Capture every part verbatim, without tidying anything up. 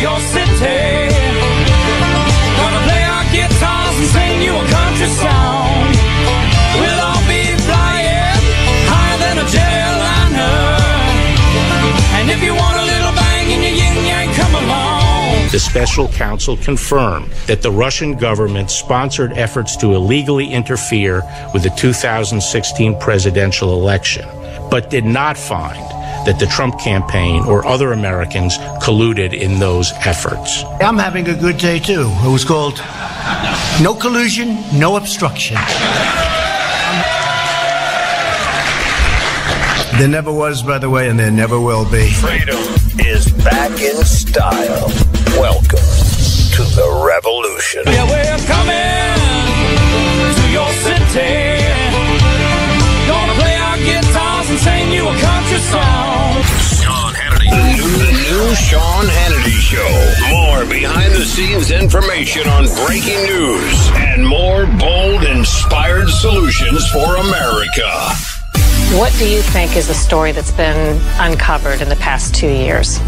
your city. Gonna play our guitars and sing you a country song. We'll all be flying higher than a jetliner. And if you want a little bang in your yin-yang, come along. The special counsel confirmed that the Russian government sponsored efforts to illegally interfere with the two thousand sixteen presidential election, but did not find that the Trump campaign or other Americans colluded in those efforts. I'm having a good day, too. It was called No Collusion, No Obstruction. There never was, by the way, and there never will be. Freedom is back in style. Welcome to the revolution. Yeah, we're coming to your city. Gonna play our guitars and sing you a country song. Sean Hannity. The new, the new Sean Hannity Show. More behind-the-scenes information on breaking news and more bold, inspired solutions for America. What do you think is the story that's been uncovered in the past two years?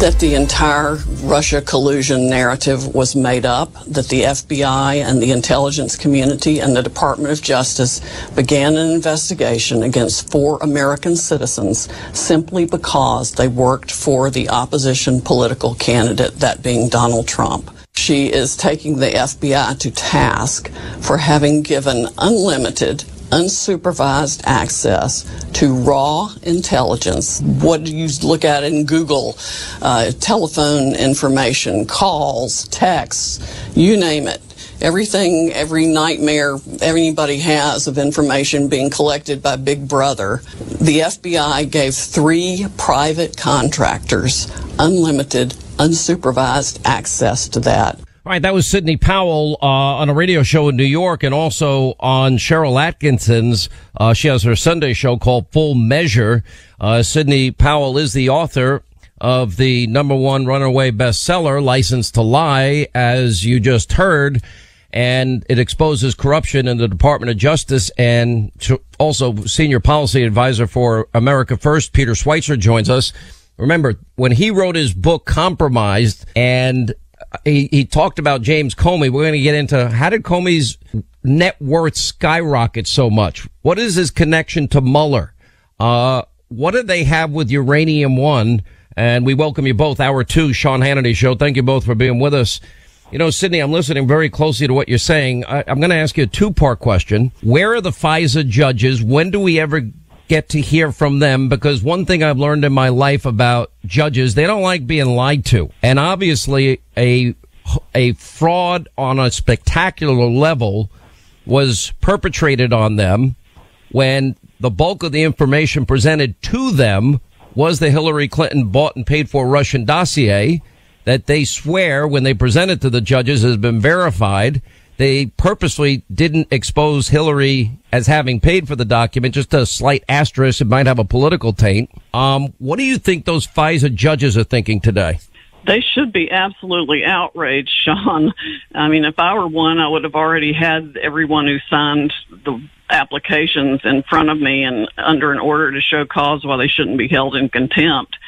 That the entire Russia collusion narrative was made up, that the F B I and the intelligence community and the Department of Justice began an investigation against four American citizens simply because they worked for the opposition political candidate, that being Donald Trump. She is taking the F B I to task for having given unlimited, unsupervised access to raw intelligence. What do you look at in Google? Uh, telephone information, calls, texts, you name it. Everything, every nightmare anybody has of information being collected by Big Brother. The F B I gave three private contractors unlimited, unsupervised access to that. All right, that was Sidney Powell uh, on a radio show in New York, and also on Cheryl Atkinson's. Uh, she has her Sunday show called Full Measure. Uh, Sidney Powell is the author of the number one runaway bestseller, License to Lie, as you just heard, and it exposes corruption in the Department of Justice. And also senior policy advisor for America First, Peter Schweizer, joins us. Remember, when he wrote his book, Compromised, and He, he talked about James Comey. We're going to get into how did Comey's net worth skyrocket so much? What is his connection to Mueller? Uh, what do they have with Uranium One? And we welcome you both. Hour two, Sean Hannity Show. Thank you both for being with us. You know, Sidney, I'm listening very closely to what you're saying. I, I'm going to ask you a two-part question. Where are the FISA judges? When do we ever get to hear from them? Because one thing I've learned in my life about judges, they don't like being lied to. And obviously a a fraud on a spectacular level was perpetrated on them when the bulk of the information presented to them was the Hillary Clinton bought and paid for Russian dossier that they swear when they presented to the judges has been verified. They purposely didn't expose Hillary as having paid for the document, just a slight asterisk. It might have a political taint. Um, what do you think those FISA judges are thinking today? They should be absolutely outraged, Sean. I mean, if I were one, I would have already had everyone who signed the applications in front of me and under an order to show cause why they shouldn't be held in contempt.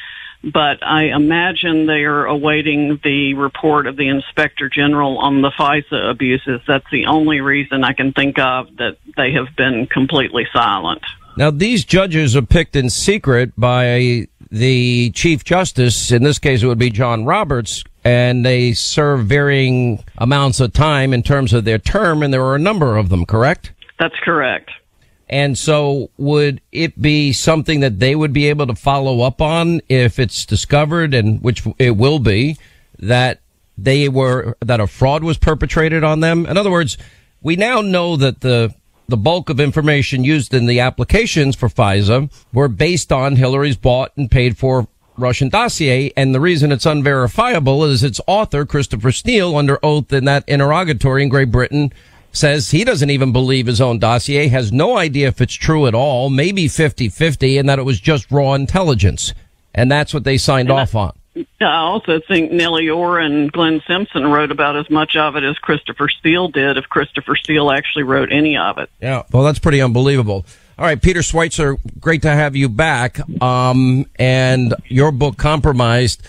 But I imagine they are awaiting the report of the Inspector General on the FISA abuses. That's the only reason I can think of that they have been completely silent. Now, these judges are picked in secret by the Chief Justice. In this case, it would be John Roberts, and they serve varying amounts of time in terms of their term, and there are a number of them, correct? That's correct. And so would it be something that they would be able to follow up on if it's discovered, and which it will be, that they were, that a fraud was perpetrated on them? In other words, we now know that the, the bulk of information used in the applications for FISA were based on Hillary's bought and paid for Russian dossier. And the reason it's unverifiable is its author, Christopher Steele, under oath in that interrogatory in Great Britain, says he doesn't even believe his own dossier, has no idea if it's true at all, maybe fifty fifty, and that it was just raw intelligence. And that's what they signed and off I, on. I also think Nellie Orr and Glenn Simpson wrote about as much of it as Christopher Steele did, if Christopher Steele actually wrote any of it. Yeah, well, that's pretty unbelievable. All right, Peter Schweizer, great to have you back. Um, and your book, Compromised,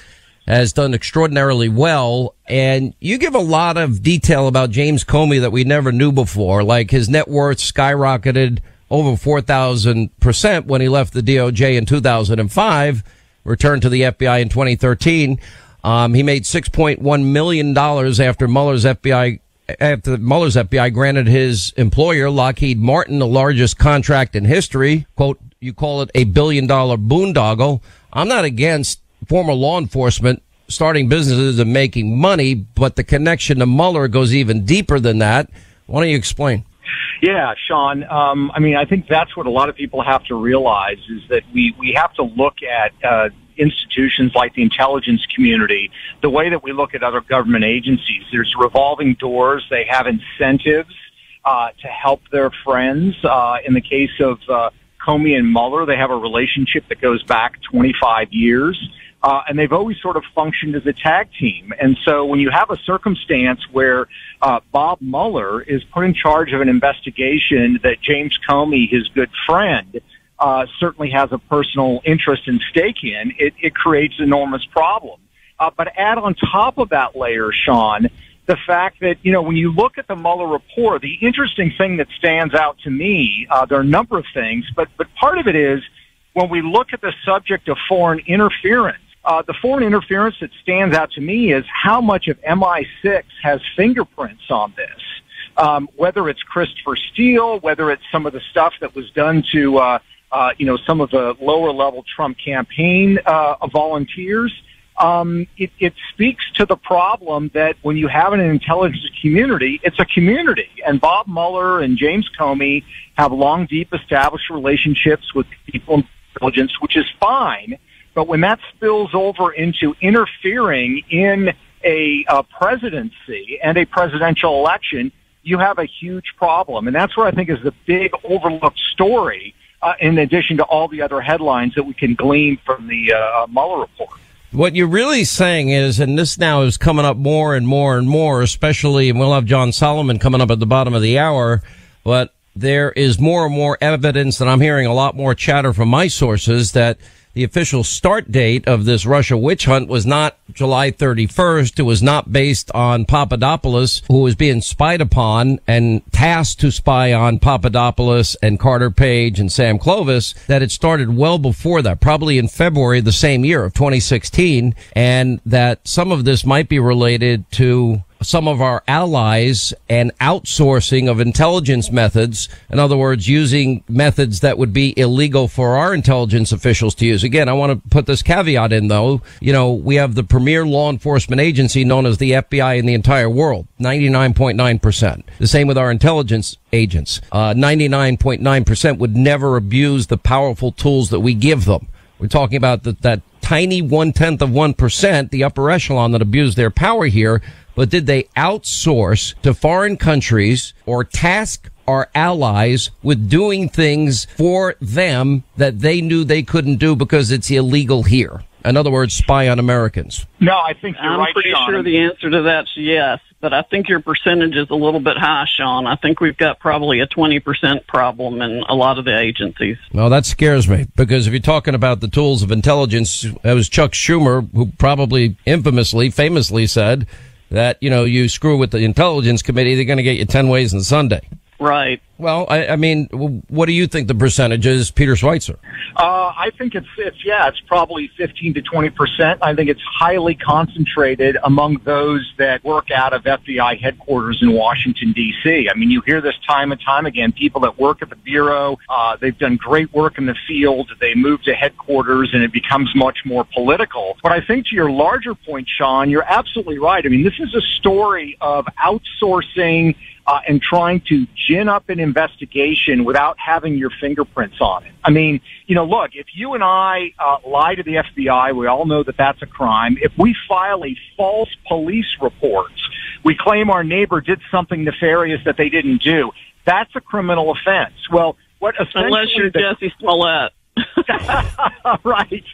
has done extraordinarily well. And you give a lot of detail about James Comey that we never knew before, like his net worth skyrocketed over four thousand percent when he left the D O J in two thousand five, returned to the F B I in twenty thirteen. Um, he made six point one million dollars after Mueller's F B I after Mueller's F B I granted his employer, Lockheed Martin, the largest contract in history. Quote, you call it a billion dollar boondoggle. I'm not against former law enforcement starting businesses and making money, but the connection to Mueller goes even deeper than that. Why don't you explain? Yeah, Sean. Um, I mean, I think that's what a lot of people have to realize is that we, we have to look at uh, institutions like the intelligence community the way that we look at other government agencies. There's revolving doors. They have incentives uh, to help their friends. Uh, in the case of uh, Comey and Mueller, they have a relationship that goes back twenty-five years. Uh, and they've always sort of functioned as a tag team. And so when you have a circumstance where uh Bob Mueller is put in charge of an investigation that James Comey, his good friend, uh certainly has a personal interest and stake in, it, it creates enormous problem. Uh, but add on top of that layer, Sean, the fact that, you know, when you look at the Mueller report, the interesting thing that stands out to me, uh there are a number of things, but, but part of it is when we look at the subject of foreign interference, Uh, the foreign interference that stands out to me is how much of M I six has fingerprints on this, um, whether it's Christopher Steele, whether it's some of the stuff that was done to, uh, uh, you know, some of the lower-level Trump campaign uh, volunteers. Um, it, it speaks to the problem that when you have an intelligence community, it's a community. And Bob Mueller and James Comey have long, deep, established relationships with people in intelligence, which is fine. But when that spills over into interfering in a, a presidency and a presidential election, you have a huge problem. And that's what I think is the big overlooked story, uh, in addition to all the other headlines that we can glean from the uh, Mueller report. What you're really saying is, and this now is coming up more and more and more, especially, and we'll have John Solomon coming up at the bottom of the hour, but there is more and more evidence, and I'm hearing a lot more chatter from my sources, that the official start date of this Russia witch hunt was not July thirty-first. It was not based on Papadopoulos, who was being spied upon and tasked to spy on Papadopoulos and Carter Page and Sam Clovis, that it started well before that, probably in February the same year of twenty sixteen, and that some of this might be related to some of our allies and outsourcing of intelligence methods. In other words, using methods that would be illegal for our intelligence officials to use. Again, I want to put this caveat in, though. You know, we have the premier law enforcement agency known as the F B I in the entire world, ninety-nine point nine percent. The same with our intelligence agents. Uh, ninety-nine point nine percent would never abuse the powerful tools that we give them. We're talking about the, that tiny one-tenth of one percent, the upper echelon that abused their power here. But did they outsource to foreign countries or task our allies with doing things for them that they knew they couldn't do because it's illegal here? In other words, spy on Americans. No, I think you're I'm right, pretty Sean. Sure the answer to that's yes, but I think your percentage is a little bit high, Sean. I think we've got probably a twenty percent problem in a lot of the agencies. Well, that scares me, because if you're talking about the tools of intelligence, it was Chuck Schumer who probably infamously, famously said that, you know, you screw with the intelligence committee, they're going to get you ten ways on Sunday. Right. Well, I, I mean, what do you think the percentage is, Peter Schweizer? Uh, I think it's, it's, yeah, it's probably fifteen to twenty percent. I think it's highly concentrated among those that work out of F B I headquarters in Washington, D C. I mean, you hear this time and time again, people that work at the Bureau, uh, they've done great work in the field, they move to headquarters, and it becomes much more political. But I think to your larger point, Sean, you're absolutely right. I mean, this is a story of outsourcing Uh, and trying to gin up an investigation without having your fingerprints on it. I mean, you know, look, if you and I uh, lie to the F B I, we all know that that's a crime. If we file a false police report, we claim our neighbor did something nefarious that they didn't do, that's a criminal offense. Well, what essentially... Unless you're the- Jesse Smollett. Right.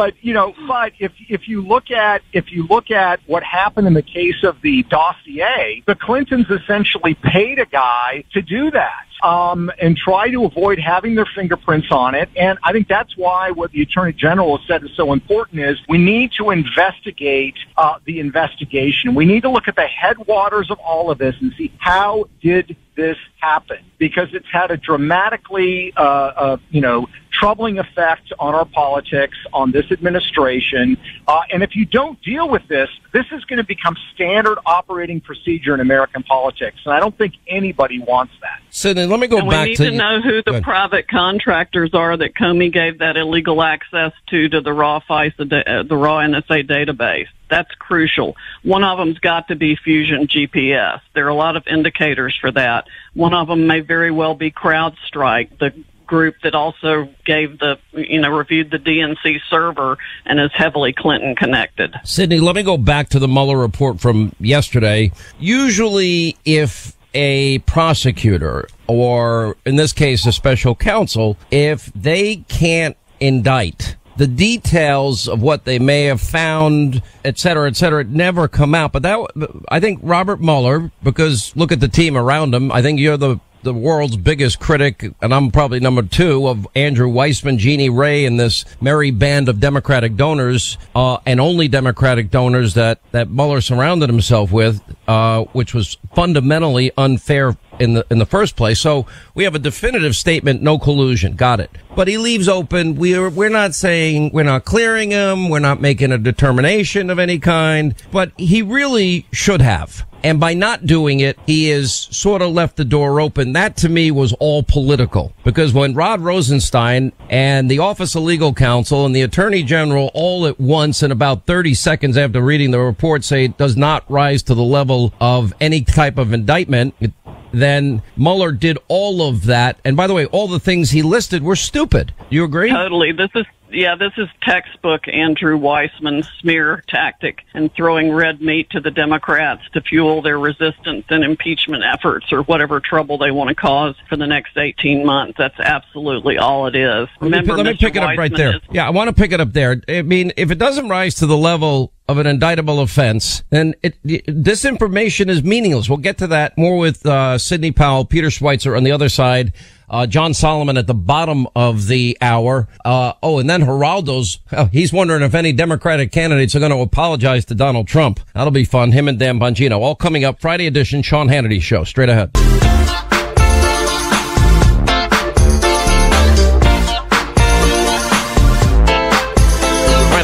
But, you know, but if, if you look at, if you look at what happened in the case of the dossier, the Clintons essentially paid a guy to do that. um, and try to avoid having their fingerprints on it. And I think that's why what the Attorney General has said is so important is we need to investigate uh, the investigation. We need to look at the headwaters of all of this and see how did this happen, because it's had a dramatically, uh, uh, you know, troubling effect on our politics, on this administration. Uh, and if you don't deal with this, this is going to become standard operating procedure in American politics. And I don't think anybody wants that. So then let me go and back to... We need to, to know who the private contractors are that Comey gave that illegal access to, to the raw F I S A, the raw N S A database. That's crucial. One of them's got to be Fusion G P S. There are a lot of indicators for that. One of them may very well be CrowdStrike, the group that also gave the, you know, reviewed the D N C server and is heavily Clinton connected. Sidney, let me go back to the Mueller report from yesterday. Usually if a prosecutor, or in this case a special counsel, if they can't indict, the details of what they may have found, et cetera, et cetera, it never come out. But that, I think Robert Mueller, because look at the team around him, I think you're the, the world's biggest critic, and I'm probably number two, of Andrew Weissmann, Jeannie Ray, and this merry band of Democratic donors, uh, and only Democratic donors that, that Mueller surrounded himself with, uh, which was fundamentally unfair in the in the first place. So we have a definitive statement, no collusion, got it. But he leaves open, we're we're not saying, we're not clearing him, we're not making a determination of any kind, but he really should have. And by not doing it, he has sort of left the door open. That, to me, was all political. Because when Rod Rosenstein and the Office of Legal Counsel and the Attorney General all at once in about thirty seconds after reading the report say it does not rise to the level of any type of indictment, it, then Mueller did all of that. And by the way, all the things he listed were stupid. You agree? Totally. This is, yeah, this is textbook Andrew Weissmann smear tactic, and throwing red meat to the Democrats to fuel their resistance and impeachment efforts, or whatever trouble they want to cause for the next eighteen months. That's absolutely all it is. Remember, let me, let me pick it up Weissmann right there. Is, yeah, I want to pick it up there. I mean, if it doesn't rise to the level of an indictable offense, then it, this information is meaningless. We'll get to that more with uh, Sidney Powell, Peter Schweizer on the other side, uh, John Solomon at the bottom of the hour. Uh, oh, and then Geraldo's, oh, he's wondering if any Democratic candidates are going to apologize to Donald Trump. That'll be fun. Him and Dan Bongino. All coming up Friday edition, Sean Hannity Show. Straight ahead.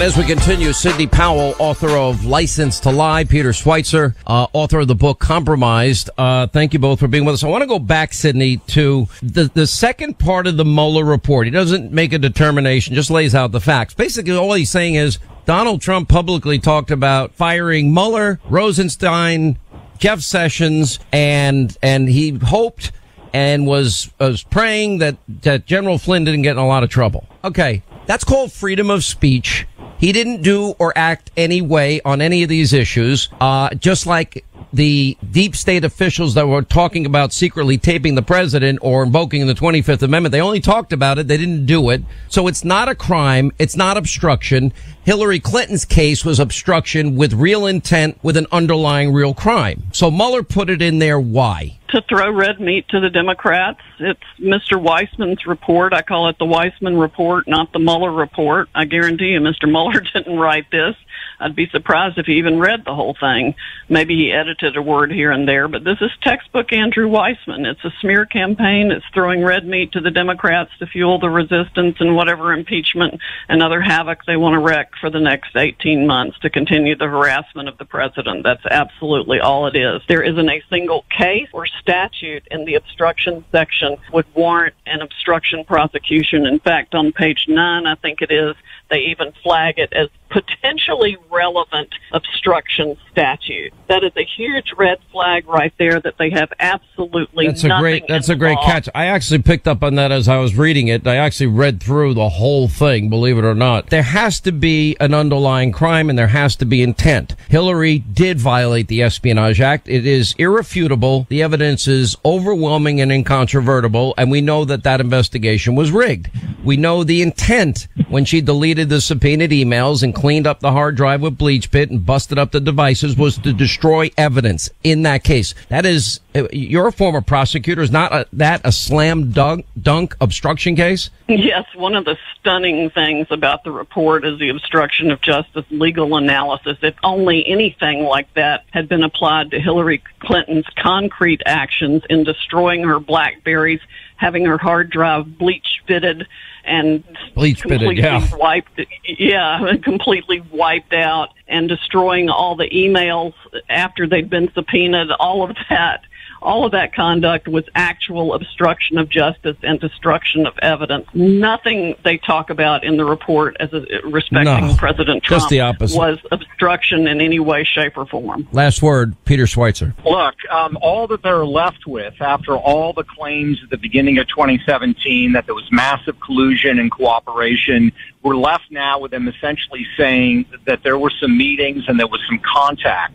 As we continue, Sidney Powell, author of License to Lie, Peter Schweizer, uh, author of the book Compromised. Uh, thank you both for being with us. I want to go back, Sidney, to the, the second part of the Mueller report. He doesn't make a determination, just lays out the facts. Basically, all he's saying is Donald Trump publicly talked about firing Mueller, Rosenstein, Jeff Sessions, and, and he hoped and was, was praying that, that General Flynn didn't get in a lot of trouble. Okay. That's called freedom of speech. He didn't do or act any way on any of these issues, uh, just like the deep state officials that were talking about secretly taping the president or invoking the twenty-fifth amendment. They only talked about it. They didn't do it. So it's not a crime. It's not obstruction. Hillary Clinton's case was obstruction with real intent, with an underlying real crime. So Mueller put it in there. Why? To throw red meat to the Democrats. It's Mister Weissman's report. I call it the Weissmann report, not the Mueller report. I guarantee you Mister Mueller didn't write this. I'd be surprised if he even read the whole thing. Maybe he edited a word here and there, but this is textbook Andrew Weissmann. It's a smear campaign. It's throwing red meat to the Democrats to fuel the resistance and whatever impeachment and other havoc they want to wreak for the next eighteen months to continue the harassment of the president. That's absolutely all it is. There isn't a single case or statute in the obstruction section would warrant an obstruction prosecution. In fact, on page nine, I think it is, they even flag it as potentially relevant obstruction statute. That is a huge red flag right there that they have absolutely that's nothing a great That's a great law. catch. I actually picked up on that as I was reading it. I actually read through the whole thing, believe it or not. There has to be an underlying crime and there has to be intent. Hillary did violate the Espionage Act. It is irrefutable. The evidence is overwhelming and incontrovertible, and we know that that investigation was rigged. We know the intent when she deleted the subpoenaed emails and cleaned up the hard drive with bleach pit and busted up the devices was to destroy evidence in that case. That is, your former prosecutor, is not a, that a slam dunk, dunk obstruction case? Yes, one of the stunning things about the report is the obstruction of justice legal analysis. If only anything like that had been applied to Hillary Clinton's concrete actions in destroying her BlackBerries, having her hard drive bleach fitted and bleach completely fitted, yeah. wiped, yeah, completely wiped out, and destroying all the emails after they'd been subpoenaed, all of that. All of that conduct was actual obstruction of justice and destruction of evidence. Nothing they talk about in the report as a, respecting no, President Trump just the opposite. was obstruction in any way, shape, or form. Last word, Peter Schweizer. Look, um, all that they're left with after all the claims at the beginning of twenty seventeen that there was massive collusion and cooperation, we're left now with them essentially saying that there were some meetings and there was some contact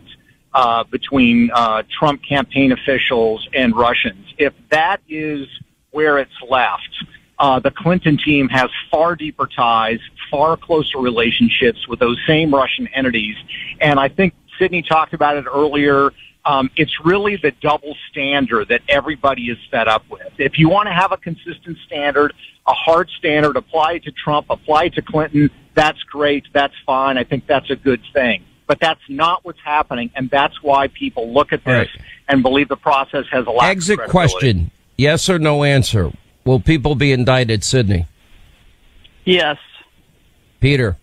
Uh, between uh, Trump campaign officials and Russians. If that is where it's left, uh, the Clinton team has far deeper ties, far closer relationships with those same Russian entities. And I think Sidney talked about it earlier. Um, it's really the double standard that everybody is fed up with. If you want to have a consistent standard, a hard standard, apply it to Trump, apply it to Clinton, that's great, that's fine. I think that's a good thing. But that's not what's happening, and that's why people look at this right. and believe the process has a lot of credibility. Exit question, yes or no answer. Will people be indicted, Sidney? Yes. Peter?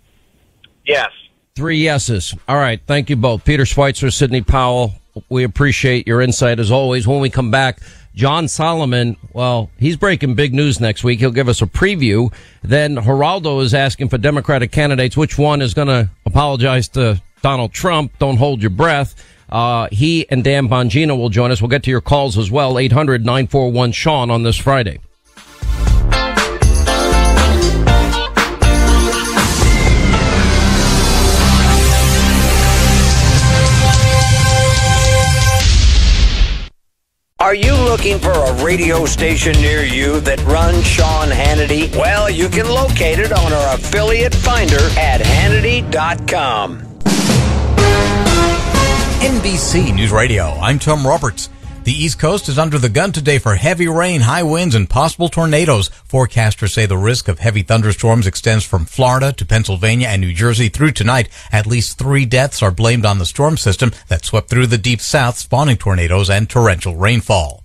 Yes. Three yeses. All right, thank you both. Peter Schweizer, Sidney Powell, we appreciate your insight as always. When we come back, John Solomon, well, he's breaking big news next week. He'll give us a preview. Then Geraldo is asking for Democratic candidates which one is going to apologize to Donald Trump. Don't hold your breath. Uh, he and Dan Bongino will join us. We'll get to your calls as well. eight hundred nine four one Sean on this Friday. Are you looking for a radio station near you that runs Sean Hannity? Well, you can locate it on our affiliate finder at Hannity dot com. N B C News Radio, I'm Tom Roberts. The East Coast is under the gun today for heavy rain, high winds, and possible tornadoes. Forecasters say the risk of heavy thunderstorms extends from Florida to Pennsylvania and New Jersey through tonight. At least three deaths are blamed on the storm system that swept through the Deep South, spawning tornadoes and torrential rainfall.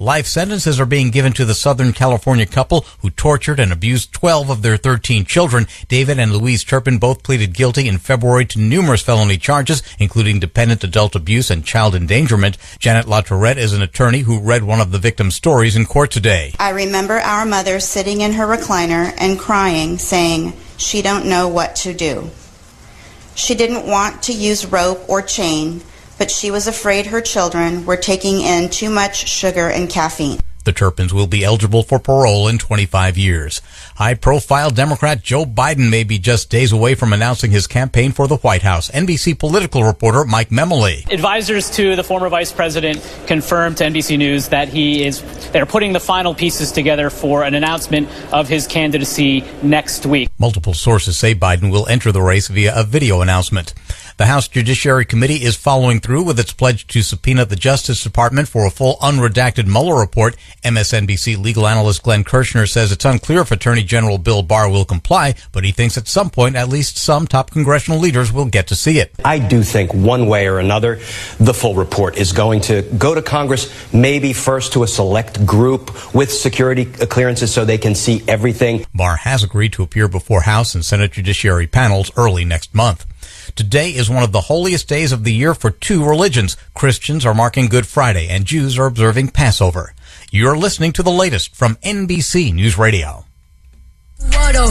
Life sentences are being given to the Southern California couple who tortured and abused twelve of their thirteen children. David and Louise Turpin both pleaded guilty in February to numerous felony charges, including dependent adult abuse and child endangerment. Janet LaTourette is an attorney who read one of the victim's stories in court today. I remember our mother sitting in her recliner and crying, saying she don't know what to do. She didn't want to use rope or chain, but she was afraid her children were taking in too much sugar and caffeine. The Turpins will be eligible for parole in twenty-five years. High-profile Democrat Joe Biden may be just days away from announcing his campaign for the White House. N B C political reporter Mike Memoli. Advisors to the former vice president confirmed to N B C News that he is they're putting the final pieces together for an announcement of his candidacy next week. Multiple sources say Biden will enter the race via a video announcement. The House Judiciary Committee is following through with its pledge to subpoena the Justice Department for a full unredacted Mueller report. M S N B C legal analyst Glenn Kirshner says it's unclear if Attorney General Bill Barr will comply, but he thinks at some point at least some top congressional leaders will get to see it. I do think one way or another the full report is going to go to Congress, maybe first to a select group with security clearances so they can see everything. Barr has agreed to appear before House and Senate Judiciary panels early next month. Today is one of the holiest days of the year for two religions. Christians are marking Good Friday and Jews are observing Passover. You're listening to the latest from N B C News Radio. Rapper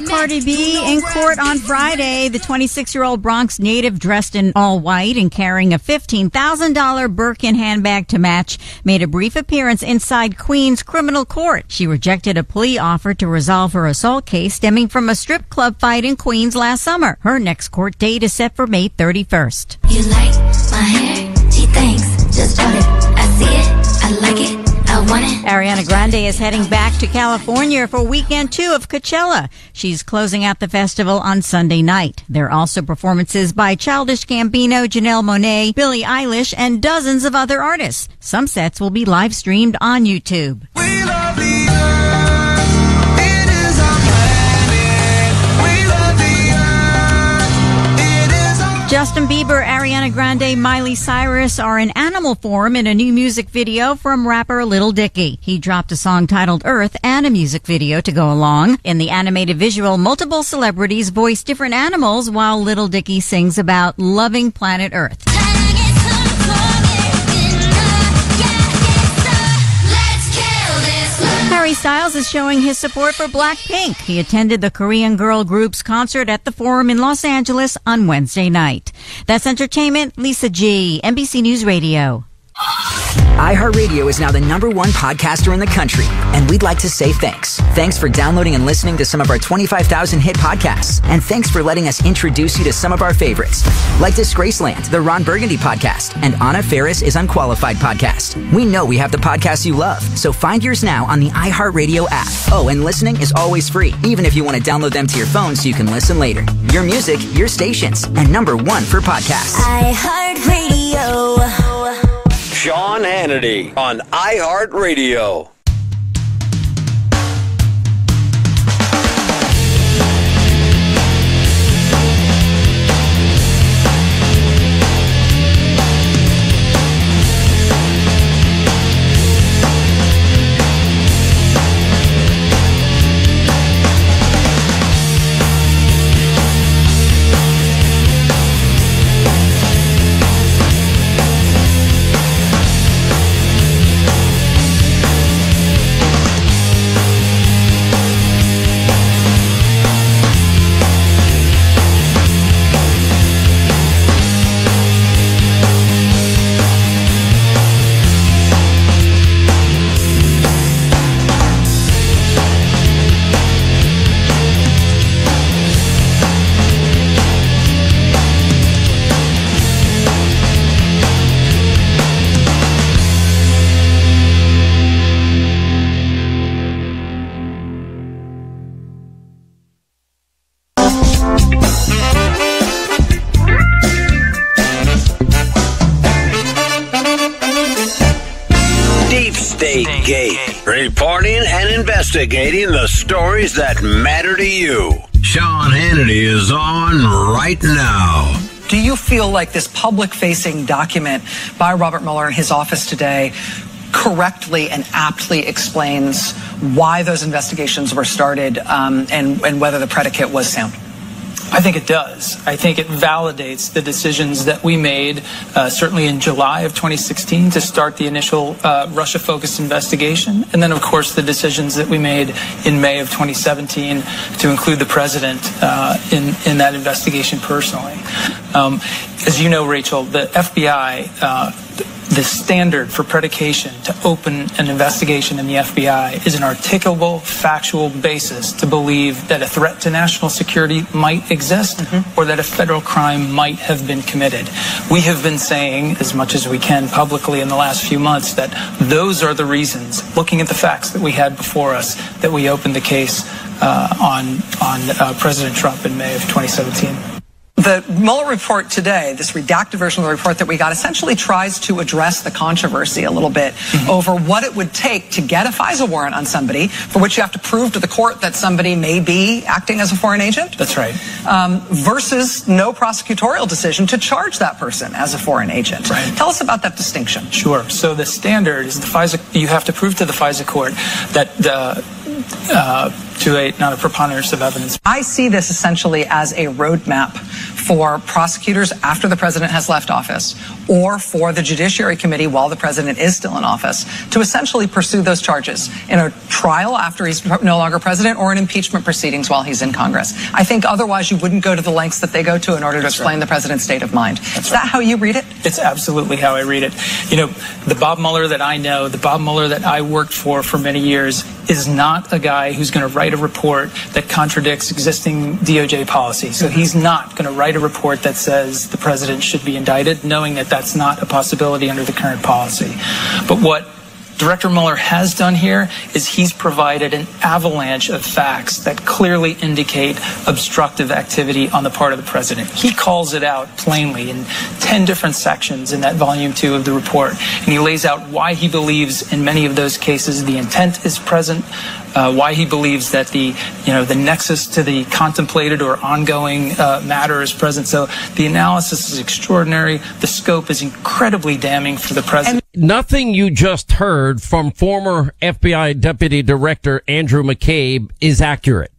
Cardi B in court on Friday. The twenty-six-year-old Bronx native dressed in all white and carrying a fifteen thousand dollars Birkin handbag to match made a brief appearance inside Queens criminal court. She rejected a plea offer to resolve her assault case stemming from a strip club fight in Queens last summer. Her next court date is set for May thirty-first. You like my hair? She thinks. Just bought it. I see it. I like it. I Ariana Grande is heading back to California for weekend two of Coachella. She's closing out the festival on Sunday night. There are also performances by Childish Gambino, Janelle Monáe, Billie Eilish, and dozens of other artists. Some sets will be live streamed on YouTube. We love the earth. It is our planet. We love the earth. It is our Justin Bieber, Ariana Grande, Miley Cyrus are in animal form in a new music video from rapper Lil Dicky. He dropped a song titled Earth and a music video to go along. In the animated visual, multiple celebrities voice different animals while Lil Dicky sings about loving planet Earth. Harry Styles is showing his support for Blackpink. He attended the Korean girl group's concert at the Forum in Los Angeles on Wednesday night. That's entertainment. Lisa G., N B C News Radio. iHeartRadio is now the number one podcaster in the country, and we'd like to say thanks. Thanks for downloading and listening to some of our twenty-five thousand hit podcasts, and thanks for letting us introduce you to some of our favorites, like Disgraceland, the Ron Burgundy podcast, and Anna Faris is Unqualified podcast. We know we have the podcasts you love, so find yours now on the iHeartRadio app. Oh, and listening is always free, even if you want to download them to your phone so you can listen later. Your music, your stations, and number one for podcasts. iHeartRadio. Sean Hannity on iHeartRadio. Investigating the stories that matter to you. Sean Hannity is on right now. Do you feel like this public-facing document by Robert Mueller and his office today correctly and aptly explains why those investigations were started um, and, and whether the predicate was sound? I think it does. I think it validates the decisions that we made, uh, certainly in July of twenty sixteen, to start the initial uh, Russia-focused investigation. And then, of course, the decisions that we made in May of twenty seventeen to include the president uh, in, in that investigation personally. Um, as you know, Rachel, the F B I, uh, the standard for predication to open an investigation in the F B I is an articulable, factual basis to believe that a threat to national security might exist mm-hmm. or that a federal crime might have been committed. We have been saying, as much as we can publicly in the last few months, that those are the reasons, looking at the facts that we had before us, that we opened the case uh, on, on uh, President Trump in May of twenty seventeen. The Mueller report today, this redacted version of the report that we got, essentially tries to address the controversy a little bit mm-hmm. over what it would take to get a FISA warrant on somebody for which you have to prove to the court that somebody may be acting as a foreign agent. That's right. Um, versus no prosecutorial decision to charge that person as a foreign agent. Right. Tell us about that distinction. Sure. So the standard is the FISA, you have to prove to the FISA court that the Uh, to a not a preponderance of evidence. I see this essentially as a roadmap for prosecutors after the president has left office, or for the Judiciary Committee while the president is still in office, to essentially pursue those charges in a trial after he's no longer president, or in impeachment proceedings while he's in Congress. I think otherwise you wouldn't go to the lengths that they go to in order to That's explain right. the president's state of mind. That's is that right. how you read it? It's absolutely how I read it. You know, the Bob Mueller that I know, the Bob Mueller that I worked for for many years, is not a guy who's going to write a report that contradicts existing D O J policy. So he's not going to write a report that says the president should be indicted, knowing that that's not a possibility under the current policy. But what Director Mueller has done here is he's provided an avalanche of facts that clearly indicate obstructive activity on the part of the president. He calls it out plainly in ten different sections in that volume two of the report, and he lays out why he believes in many of those cases the intent is present, uh, why he believes that the, you know, the nexus to the contemplated or ongoing uh, matter is present. So the analysis is extraordinary. The scope is incredibly damning for the president. And nothing you just heard from former F B I Deputy Director Andrew McCabe is accurate.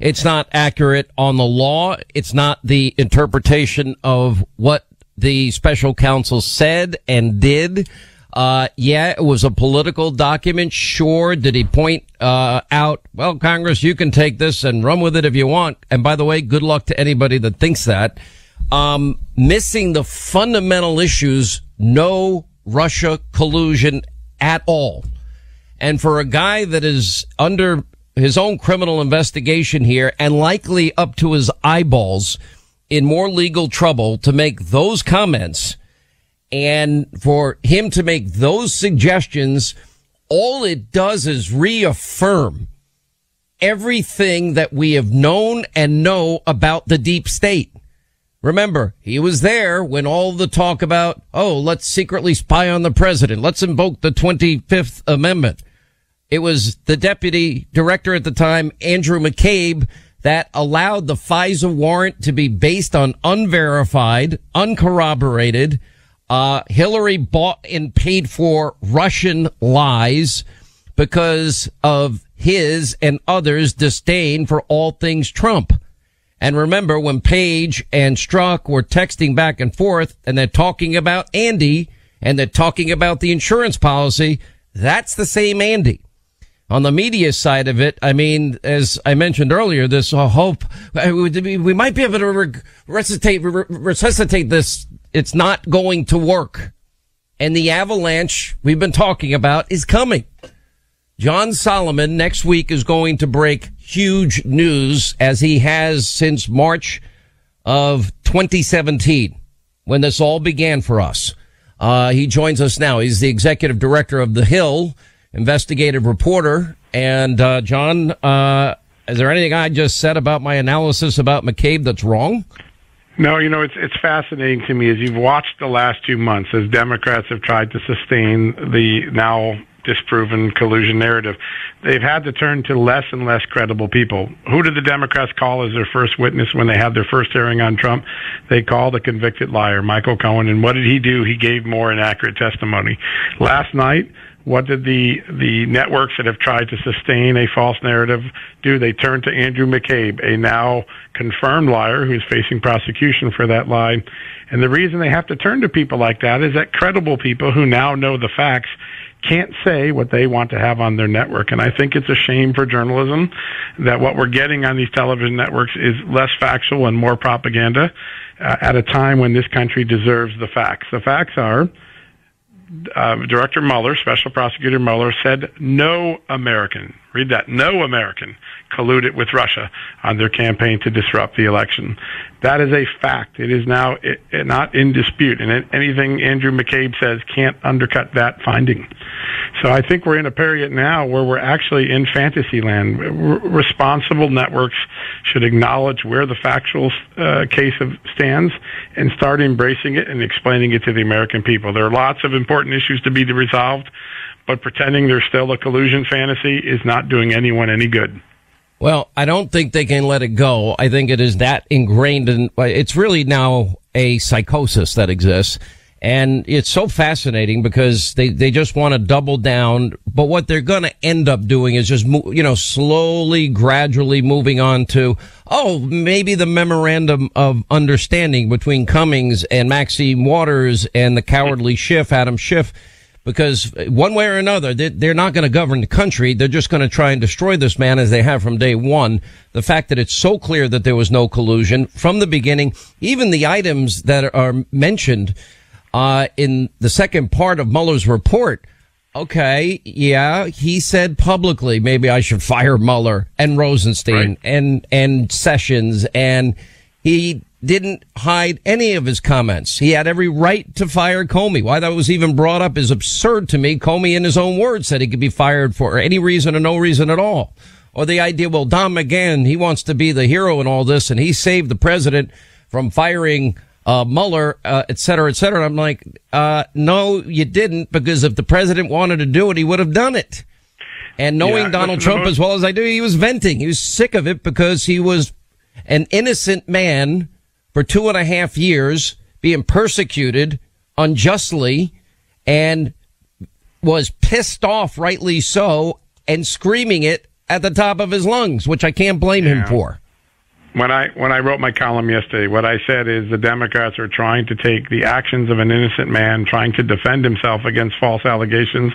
It's not accurate on the law. It's not the interpretation of what the special counsel said and did. Uh, yeah, it was a political document. Sure. Did he point, uh, out, well, Congress, you can take this and run with it if you want. And by the way, good luck to anybody that thinks that. Um, missing the fundamental issues, no Russia collusion at all. And for a guy that is under his own criminal investigation here and likely up to his eyeballs in more legal trouble to make those comments, and for him to make those suggestions, all it does is reaffirm everything that we have known and know about the deep state. Remember, he was there when all the talk about, oh, let's secretly spy on the president. Let's invoke the twenty-fifth Amendment. It was the deputy director at the time, Andrew McCabe, that allowed the FISA warrant to be based on unverified, uncorroborated, Uh, Hillary bought and paid for Russian lies because of his and others' disdain for all things Trump. And remember when Page and Strzok were texting back and forth and they're talking about Andy and they're talking about the insurance policy, that's the same Andy. On the media side of it, I mean, as I mentioned earlier, this hope, we might be able to resuscitate, resuscitate this. It's not going to work. And the avalanche we've been talking about is coming. John Solomon next week is going to break huge news, as he has since March of twenty seventeen, when this all began for us. Uh, he joins us now. He's the executive director of The Hill, investigative reporter. And, uh, John, uh, is there anything I just said about my analysis about McCabe that's wrong? No, you know, it's it's fascinating to me as you've watched the last two months as Democrats have tried to sustain the now disproven collusion narrative. They've had to turn to less and less credible people. Who did the Democrats call as their first witness when they had their first hearing on Trump? They called a convicted liar, Michael Cohen. And what did he do? He gave more inaccurate testimony. Last night, what did the the networks that have tried to sustain a false narrative do? They turn to Andrew McCabe, a now confirmed liar who's facing prosecution for that lie. And the reason they have to turn to people like that is that credible people who now know the facts can't say what they want to have on their network. And I think it's a shame for journalism that what we're getting on these television networks is less factual and more propaganda uh, at a time when this country deserves the facts. The facts are... Uh, Director Mueller, Special Prosecutor Mueller, said no American, read that, no American colluded with Russia on their campaign to disrupt the election. That is a fact. It is now it, it not in dispute, and it, anything Andrew McCabe says can't undercut that finding. So I think we're in a period now where we're actually in fantasy land. R- responsible networks should acknowledge where the factual uh, case of stands and start embracing it and explaining it to the American people. There are lots of important issues to be resolved, but pretending there's still a collusion fantasy is not doing anyone any good. Well, I don't think they can let it go. I think it is that ingrained in, it's really now a psychosis that exists. And it's so fascinating because they, they just want to double down. But what they're going to end up doing is just, you know, slowly, gradually moving on to, oh, maybe the memorandum of understanding between Cummings and Maxine Waters and the cowardly Schiff, Adam Schiff. Because one way or another, they're not going to govern the country. They're just going to try and destroy this man as they have from day one. The fact that it's so clear that there was no collusion from the beginning, even the items that are mentioned uh in the second part of Mueller's report. Okay, yeah, he said publicly, maybe I should fire Mueller and Rosenstein, right, and and Sessions. And he didn't hide any of his comments. He had every right to fire Comey. Why that was even brought up is absurd to me. Comey, in his own words, said he could be fired for any reason or no reason at all. Or the idea, well, Don McGahn, he wants to be the hero in all this, and he saved the president from firing uh Mueller, uh, et cetera, et cetera. I'm like, uh no, you didn't, because if the president wanted to do it, he would have done it. And knowing yeah, Donald Trump as well as I do, he was venting. He was sick of it because he was an innocent man for two and a half years being persecuted unjustly and was pissed off, rightly so, and screaming it at the top of his lungs, which I can't blame yeah. him for. When I when I wrote my column yesterday, what I said is the Democrats are trying to take the actions of an innocent man trying to defend himself against false allegations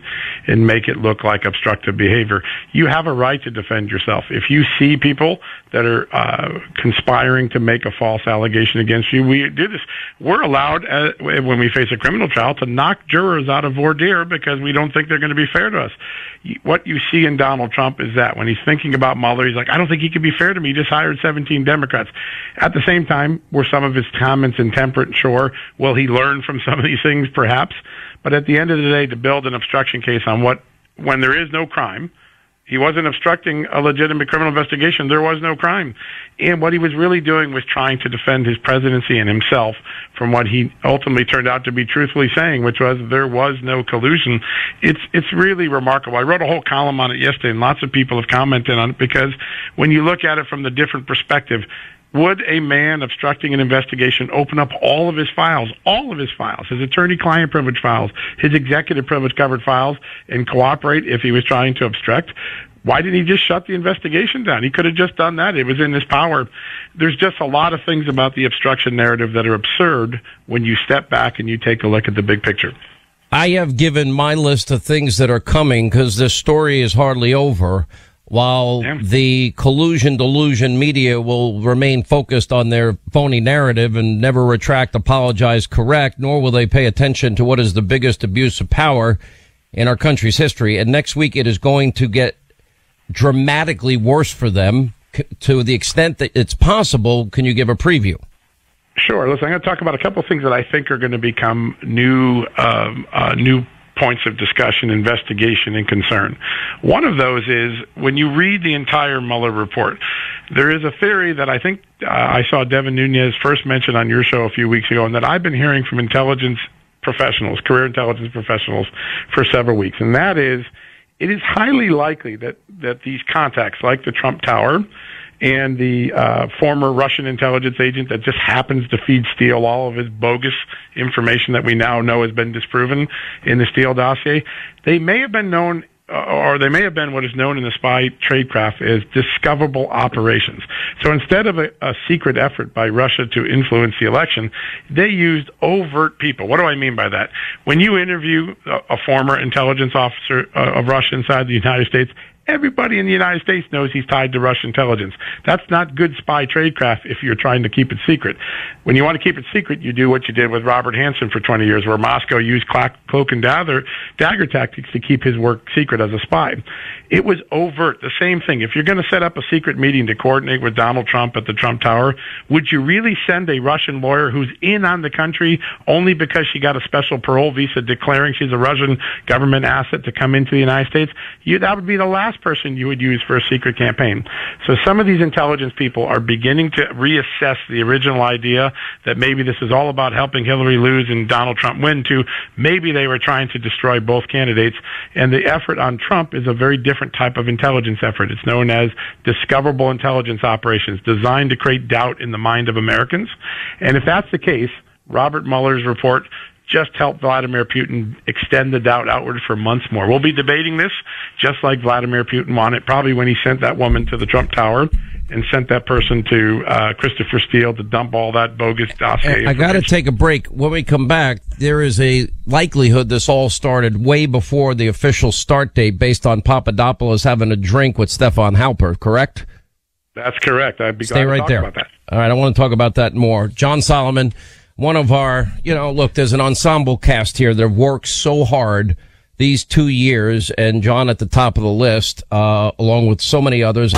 and make it look like obstructive behavior. You have a right to defend yourself. If you see people that are uh, conspiring to make a false allegation against you, we do this. We're allowed, uh, when we face a criminal trial, to knock jurors out of voir dire because we don't think they're going to be fair to us. What you see in Donald Trump is that when he's thinking about Mueller, he's like, I don't think he can be fair to me. He just hired seventeen Democrats. At the same time, were some of his comments intemperate? Sure. Will he learn from some of these things? Perhaps. But at the end of the day, to build an obstruction case on what, when there is no crime, he wasn't obstructing a legitimate criminal investigation. There was no crime. And what he was really doing was trying to defend his presidency and himself from what he ultimately turned out to be truthfully saying, which was there was no collusion. It's it's really remarkable. I wrote a whole column on it yesterday, and lots of people have commented on it, because when you look at it from the different perspective, would a man obstructing an investigation open up all of his files, all of his files, his attorney-client privilege files, his executive privilege covered files, and cooperate if he was trying to obstruct? Why didn't he just shut the investigation down? He could have just done that. It was in his power. There's just a lot of things about the obstruction narrative that are absurd when you step back and you take a look at the big picture. I have given my list of things that are coming because this story is hardly over. While the collusion delusion media will remain focused on their phony narrative and never retract, apologize, correct, nor will they pay attention to what is the biggest abuse of power in our country's history. And next week it is going to get dramatically worse for them to the extent that it's possible. Can you give a preview? Sure. Listen, I'm going to talk about a couple of things that I think are going to become new, um, uh, new points of discussion, investigation, and concern. One of those is when you read the entire Mueller report, there is a theory that I think uh, I saw Devin Nunes first mention on your show a few weeks ago, and that I've been hearing from intelligence professionals, career intelligence professionals, for several weeks, and that is it is highly likely that, that these contacts, like the Trump Tower and the uh, former Russian intelligence agent that just happens to feed Steele all of his bogus information that we now know has been disproven in the Steele dossier, they may have been known, or they may have been what is known in the spy tradecraft as discoverable operations. So instead of a, a secret effort by Russia to influence the election, they used overt people. What do I mean by that? When you interview a, a former intelligence officer uh, of Russia inside the United States, everybody in the United States knows he's tied to Russian intelligence. That's not good spy tradecraft if you're trying to keep it secret. When you want to keep it secret, you do what you did with Robert Hansen for twenty years, where Moscow used cloak and dagger, dagger tactics to keep his work secret as a spy. It was overt, the same thing. If you're going to set up a secret meeting to coordinate with Donald Trump at the Trump Tower, would you really send a Russian lawyer who's in on the country only because she got a special parole visa declaring she's a Russian government asset to come into the United States? You, that would be the last person you would use for a secret campaign. So some of these intelligence people are beginning to reassess the original idea that maybe this is all about helping Hillary lose and Donald Trump win, to maybe they were trying to destroy both candidates. And the effort on Trump is a very different type of intelligence effort. It's known as discoverable intelligence operations, designed to create doubt in the mind of Americans. And if that's the case, Robert Mueller's report just helped Vladimir Putin extend the doubt outward for months more. We'll be debating this, just like Vladimir Putin won it, probably when he sent that woman to the Trump Tower and sent that person to uh, Christopher Steele to dump all that bogus dossier. I got to take a break. When we come back, there is a likelihood this all started way before the official start date, based on Papadopoulos having a drink with Stefan Halper, correct? That's correct. I'd be glad to talk about that. All right, I want to talk about that more. John Solomon, one of our, you know, look, there's an ensemble cast here that worked so hard these two years, and John at the top of the list, uh, along with so many others.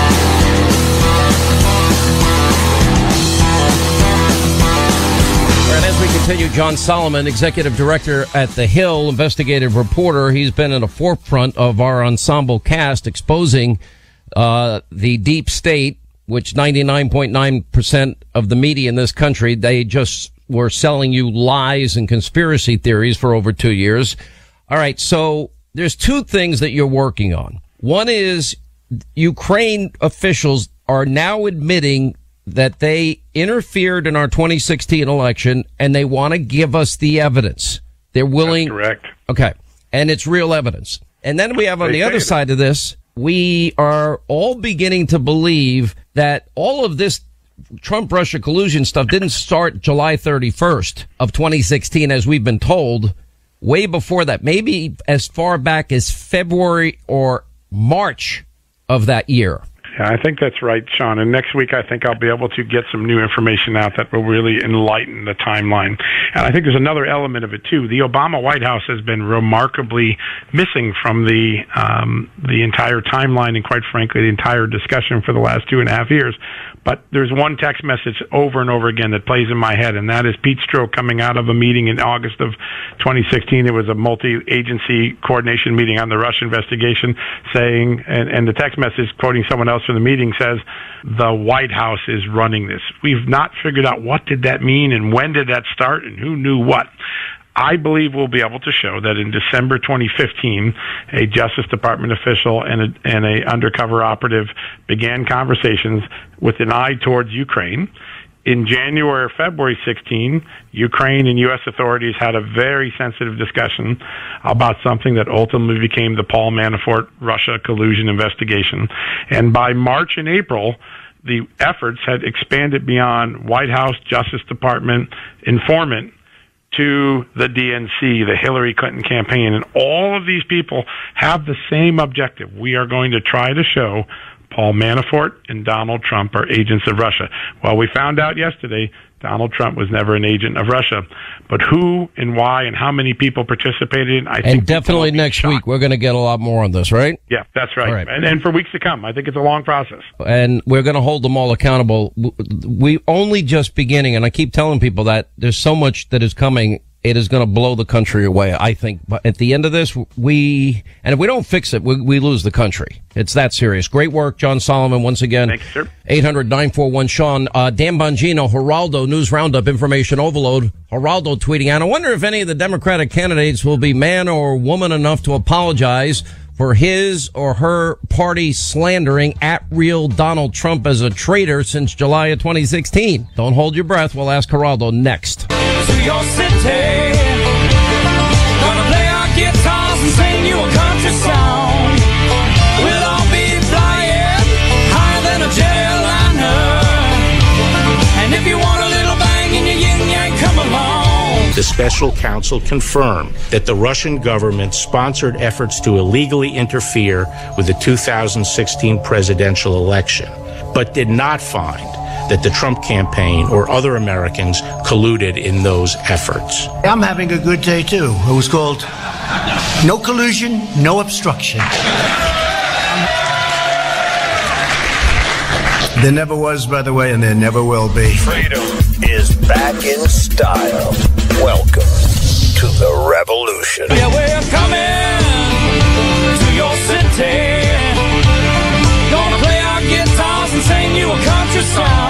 And as we continue, John Solomon, executive director at The Hill, investigative reporter. He's been in the forefront of our ensemble cast exposing uh, the deep state, which ninety-nine point nine percent of the media in this country, they just were selling you lies and conspiracy theories for over two years. All right, so there's two things that you're working on. One is Ukraine officials are now admitting that they interfered in our twenty sixteen election, and they want to give us the evidence. They're willing. That's correct. Okay. And it's real evidence. And then we have on they the other it. side of this, we are all beginning to believe that all of this Trump-Russia collusion stuff didn't start July thirty-first of twenty sixteen, as we've been told, way before that, maybe as far back as February or March of that year. Yeah, I think that's right, Sean. And next week, I think I'll be able to get some new information out that will really enlighten the timeline. And I think there's another element of it, too. The Obama White House has been remarkably missing from the um, the entire timeline and, quite frankly, the entire discussion for the last two and a half years. But there's one text message over and over again that plays in my head, and that is Pete Strzok coming out of a meeting in August of twenty sixteen. It was a multi-agency coordination meeting on the Russia investigation, saying, and, and the text message quoting someone else from the meeting says, the White House is running this. We've not figured out what did that mean and when did that start and who knew what. I believe we'll be able to show that in December twenty fifteen, a Justice Department official and a, and a undercover operative began conversations with an eye towards Ukraine. In January or February sixteen, Ukraine and U S authorities had a very sensitive discussion about something that ultimately became the Paul Manafort-Russia collusion investigation. And by March and April, the efforts had expanded beyond White House, Justice Department, informant, to the D N C, the Hillary Clinton campaign. And all of these people have the same objective. We are going to try to show Paul Manafort and Donald Trump are agents of Russia. Well, we found out yesterday Donald Trump was never an agent of Russia. But who and why and how many people participated, I and think... And definitely next week we're going to get a lot more on this, right? Yeah, that's right. right. And, and for weeks to come. I think it's a long process. And we're going to hold them all accountable. We only just beginning, and I keep telling people that there's so much that is coming. It is going to blow the country away, I think. But at the end of this, we... And if we don't fix it, we, we lose the country. It's that serious. Great work, John Solomon, once again. Thanks, sir. eight hundred nine four one Sean. Uh, Dan Bongino, Geraldo, News Roundup, Information Overload. Geraldo tweeting out, I wonder if any of the Democratic candidates will be man or woman enough to apologize for his or her party slandering at real Donald Trump as a traitor since July of twenty sixteen. Don't hold your breath. We'll ask Geraldo next. To your city, gonna play our guitars and sing you a country song. We'll all be flying higher than a jetliner. And if you want a little bang in your yin yang, come along. The special counsel confirmed that the Russian government sponsored efforts to illegally interfere with the two thousand sixteen presidential election, but did not find that the Trump campaign or other Americans colluded in those efforts. I'm having a good day, too. It was called No Collusion, No Obstruction. There never was, by the way, and there never will be. Freedom is back in style. Welcome to the revolution. Yeah, we're coming to your city. Gonna play our guitars and sing you a country song.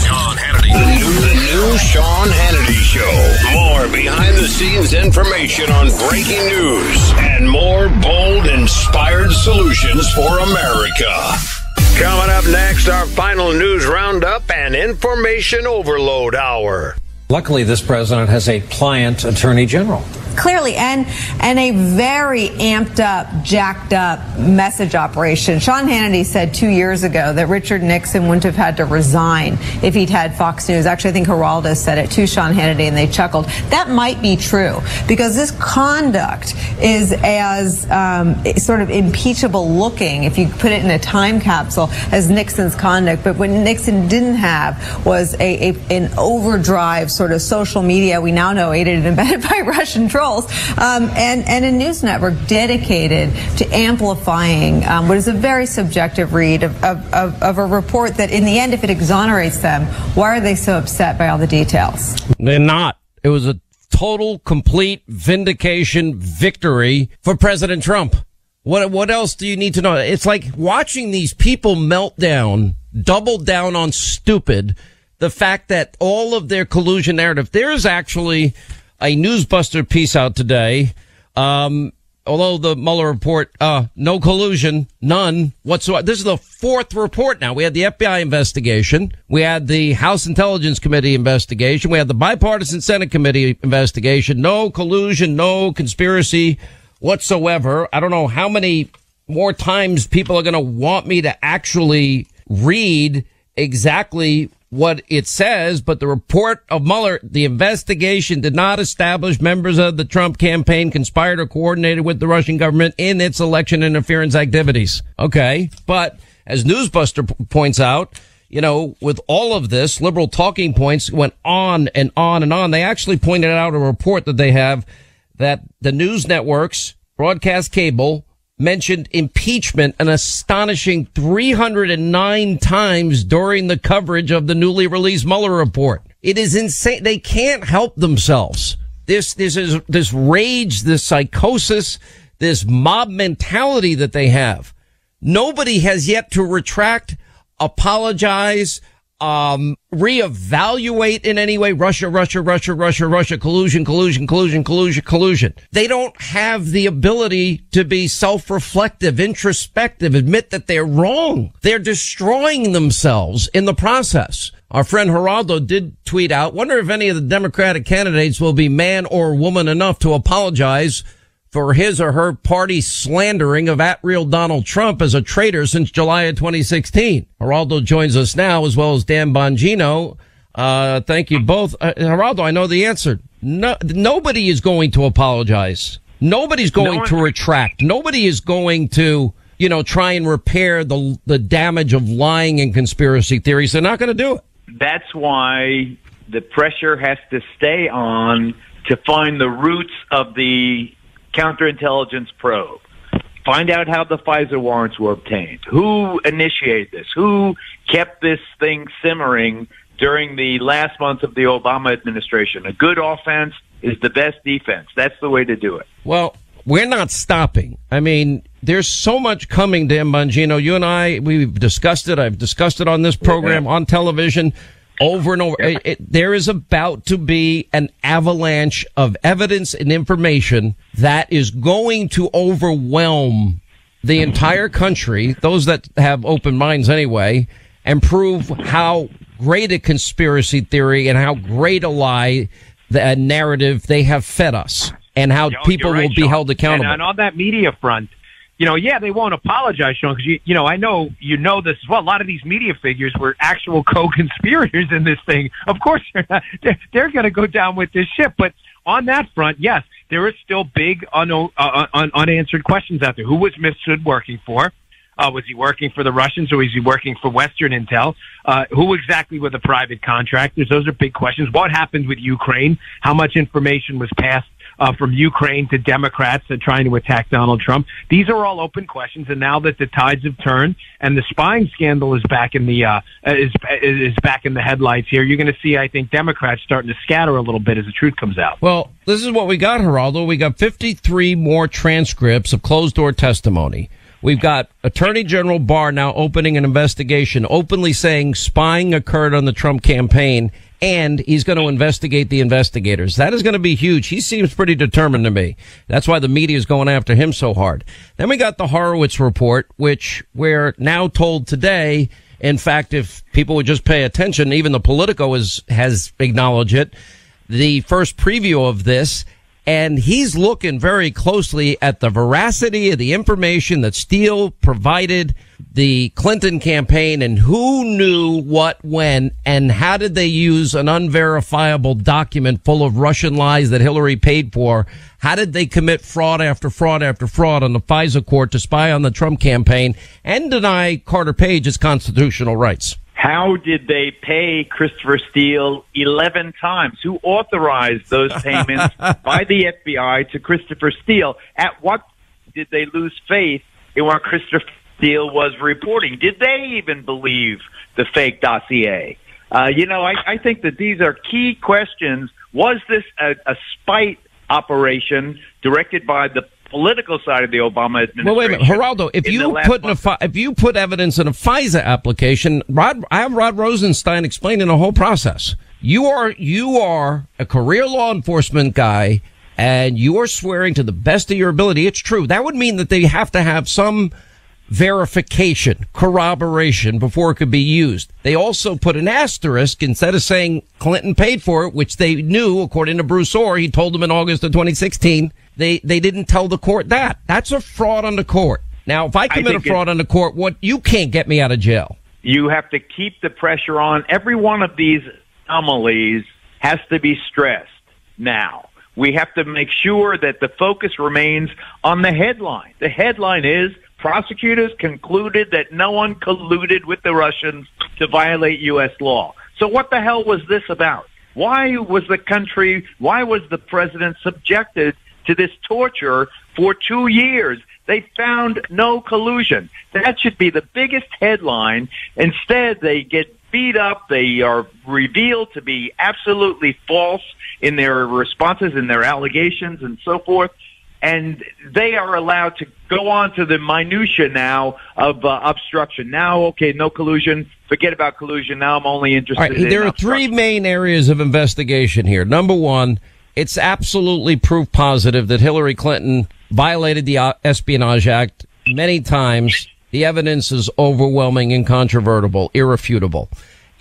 Sean Hannity. The new, the new Sean Hannity Show. More behind-the-scenes information on breaking news and more bold, inspired solutions for America. Coming up next, our final news roundup and information overload hour. Luckily, this president has a pliant attorney general. Clearly, and and a very amped up, jacked up message operation. Sean Hannity said two years ago that Richard Nixon wouldn't have had to resign if he'd had Fox News. Actually, I think Geraldo said it to Sean Hannity, and they chuckled. That might be true, because this conduct is as um, sort of impeachable looking, if you put it in a time capsule, as Nixon's conduct. But what Nixon didn't have was a, a an overdrive sort of social media, we now know aided and embedded by Russian trolls, um, and, and a news network dedicated to amplifying um, what is a very subjective read of, of, of, of a report that in the end, if it exonerates them, why are they so upset by all the details? They're not. It was a total, complete vindication victory for President Trump. What what else do you need to know? It's like watching these people melt down, double down on stupid, the fact that all of their collusion narrative. There is actually a Newsbuster piece out today, um, although the Mueller report, uh, no collusion, none whatsoever. This is the fourth report now. We had the F B I investigation. We had the House Intelligence Committee investigation. We had the bipartisan Senate Committee investigation. No collusion, no conspiracy whatsoever. I don't know how many more times people are going to want me to actually read exactly what it says, but the report of Mueller, the investigation did not establish members of the Trump campaign conspired or coordinated with the Russian government in its election interference activities. Okay, but as Newsbuster p- points out, you know, with all of this, liberal talking points went on and on and on. They actually pointed out a report that they have that the news networks, broadcast cable, mentioned impeachment an astonishing three hundred nine times during the coverage of the newly released Mueller report. It is insane. They can't help themselves. This, this is, this rage, this psychosis, this mob mentality that they have. Nobody has yet to retract, apologize, um, reevaluate in any way. Russia, Russia, Russia, Russia, Russia, collusion, collusion, collusion, collusion, collusion. They don't have the ability to be self-reflective, introspective, admit that they're wrong. They're destroying themselves in the process. Our friend Geraldo did tweet out, wonder if any of the Democratic candidates will be man or woman enough to apologize for his or her party slandering of at-real Donald Trump as a traitor since July of twenty sixteen. Geraldo joins us now, as well as Dan Bongino. Uh, thank you both. Uh, Geraldo, I know the answer. No, nobody is going to apologize. Nobody's going no one- to retract. Nobody is going to, you know, try and repair the the damage of lying and conspiracy theories. They're not going to do it. That's why the pressure has to stay on to find the roots of the counterintelligence probe. Find out how the FISA warrants were obtained. Who initiated this? Who kept this thing simmering during the last months of the Obama administration? A good offense is the best defense. That's the way to do it. Well, we're not stopping. I mean, there's so much coming, Dan Bongino. You and I, we've discussed it. I've discussed it on this program, yeah. on television, over and over. Yeah. It, it, there is about to be an avalanche of evidence and information that is going to overwhelm the entire country, those that have open minds anyway, and prove how great a conspiracy theory and how great a lie, the narrative they have fed us, and how Yo, people right, will be Sean. held accountable. And on that media front, you know, yeah, they won't apologize, Sean, because, you, you know, I know you know this as well. A lot of these media figures were actual co-conspirators in this thing. Of course, they're, not, they're, they're going to go down with this ship. But on that front, yes, there is still big un- uh, un- unanswered questions out there. Who was Mister Hood working for? Uh, was he working for the Russians, or was he working for Western Intel? Uh, who exactly were the private contractors? Those are big questions. What happened with Ukraine? How much information was passed Uh, from Ukraine to Democrats that are trying to attack Donald Trump? These are all open questions. And now that the tides have turned and the spying scandal is back in the uh, is is back in the headlights here, you're going to see, I think, Democrats starting to scatter a little bit as the truth comes out. Well, this is what we got, Geraldo. We got fifty-three more transcripts of closed door testimony. We've got Attorney General Barr now opening an investigation, openly saying spying occurred on the Trump campaign, and he's going to investigate the investigators. That is going to be huge. He seems pretty determined to me. That's why the media is going after him so hard. Then we got the Horowitz report, which we're now told today, in fact, if people would just pay attention, even the Politico is, has acknowledged it, the first preview of this, and he's looking very closely at the veracity of the information that Steele provided the Clinton campaign, and who knew what, when, and how did they use an unverifiable document full of Russian lies that Hillary paid for? How did they commit fraud after fraud after fraud on the FISA court to spy on the Trump campaign and deny Carter Page his constitutional rights? How did they pay Christopher Steele eleven times? Who authorized those payments by the F B I to Christopher Steele? At what did they lose faith in what Christopher Steele was reporting? Did they even believe the fake dossier? Uh, you know, I, I think that these are key questions. Was this a, a spite operation directed by the political side of the Obama administration? Well, wait a minute, Geraldo. If you put in a fi- if you put evidence in a FISA application, Rod, I have Rod Rosenstein explaining the whole process. You are you are a career law enforcement guy, and you are swearing to the best of your ability it's true. That would mean that they have to have some verification, corroboration before it could be used. They also put an asterisk instead of saying Clinton paid for it, which they knew, according to Bruce Ohr. He told them in August of twenty sixteen. They they didn't tell the court that. That's a fraud on the court. Now, if I commit I a fraud on the court, what you can't get me out of jail. You have to keep the pressure on. Every one of these anomalies has to be stressed. Now, we have to make sure that the focus remains on the headline. The headline is, prosecutors concluded that no one colluded with the Russians to violate U S law. So what the hell was this about? Why was the country, why was the president subjected to this torture for two years? They found no collusion. That should be the biggest headline. Instead, they get beat up. They are revealed to be absolutely false in their responses, in their allegations, and so forth. And they are allowed to go on to the minutia now of uh, obstruction. Now, okay, no collusion. Forget about collusion. Now I'm only interested right, in there are three main areas of investigation here. Number one, it's absolutely proof positive that Hillary Clinton violated the Espionage Act many times. The evidence is overwhelming, incontrovertible, irrefutable.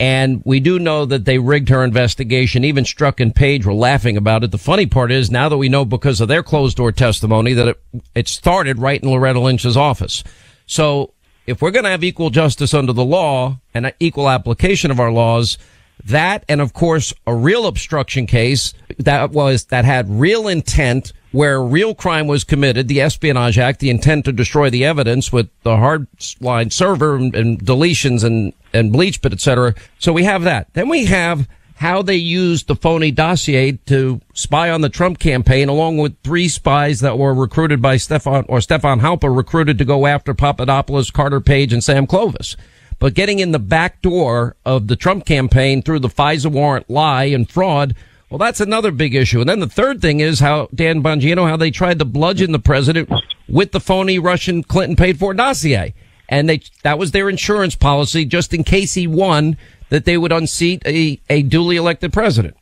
And we do know that they rigged her investigation. Even Strzok and Page were laughing about it. The funny part is, now that we know because of their closed-door testimony that it, it started right in Loretta Lynch's office. So if we're going to have equal justice under the law and an equal application of our laws, that, and of course, a real obstruction case that was, that had real intent, where real crime was committed, the Espionage Act, the intent to destroy the evidence with the hard line server and, and deletions and, and bleach bit, et cetera. So we have that. Then we have how they used the phony dossier to spy on the Trump campaign, along with three spies that were recruited by Stefan or Stefan Halper, recruited to go after Papadopoulos, Carter Page, and Sam Clovis. But getting in the back door of the Trump campaign through the FISA warrant lie and fraud, well, that's another big issue. And then the third thing is how, Dan Bongino, how they tried to bludgeon the president with the phony Russian Clinton paid for dossier. And they, that was their insurance policy, just in case he won, that they would unseat a, a duly elected president.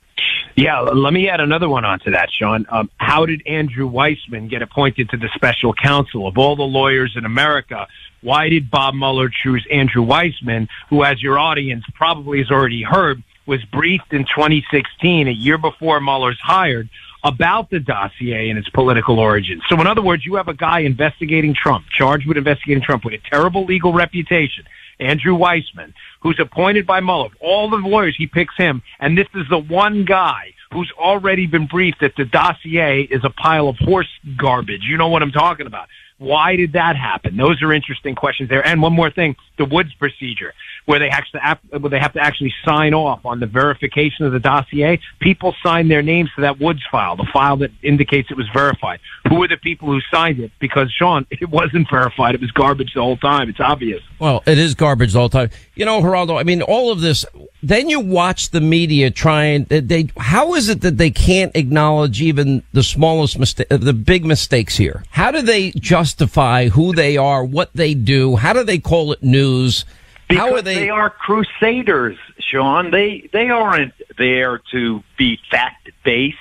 Yeah, let me add another one onto that, Sean. Um, how did Andrew Weissmann get appointed to the special counsel? Of all the lawyers in America, why did Bob Mueller choose Andrew Weissmann, who, as your audience probably has already heard, was briefed in twenty sixteen, a year before Mueller's hired, about the dossier and its political origins? So, in other words, you have a guy investigating Trump, charged with investigating Trump, with a terrible legal reputation, Andrew Weissmann, who's appointed by Mueller. All the lawyers, he picks him, and this is the one guy who's already been briefed that the dossier is a pile of horse garbage. You know what I'm talking about. Why did that happen? Those are interesting questions there. And one more thing, the Woods procedure, where they actually where they have to actually sign off on the verification of the dossier. People sign their names to that Woods file, the file that indicates it was verified. Who are the people who signed it? Because, Sean, it wasn't verified. It was garbage the whole time. It's obvious. Well, it is garbage the whole time. You know, Geraldo, I mean, all of this, then you watch the media trying, they, how is it that they can't acknowledge even the smallest mistake, the big mistakes here? How do they just justify who they are, what they do? How do they call it news? Because how are they? They are crusaders, Sean. They they aren't there to be fact-based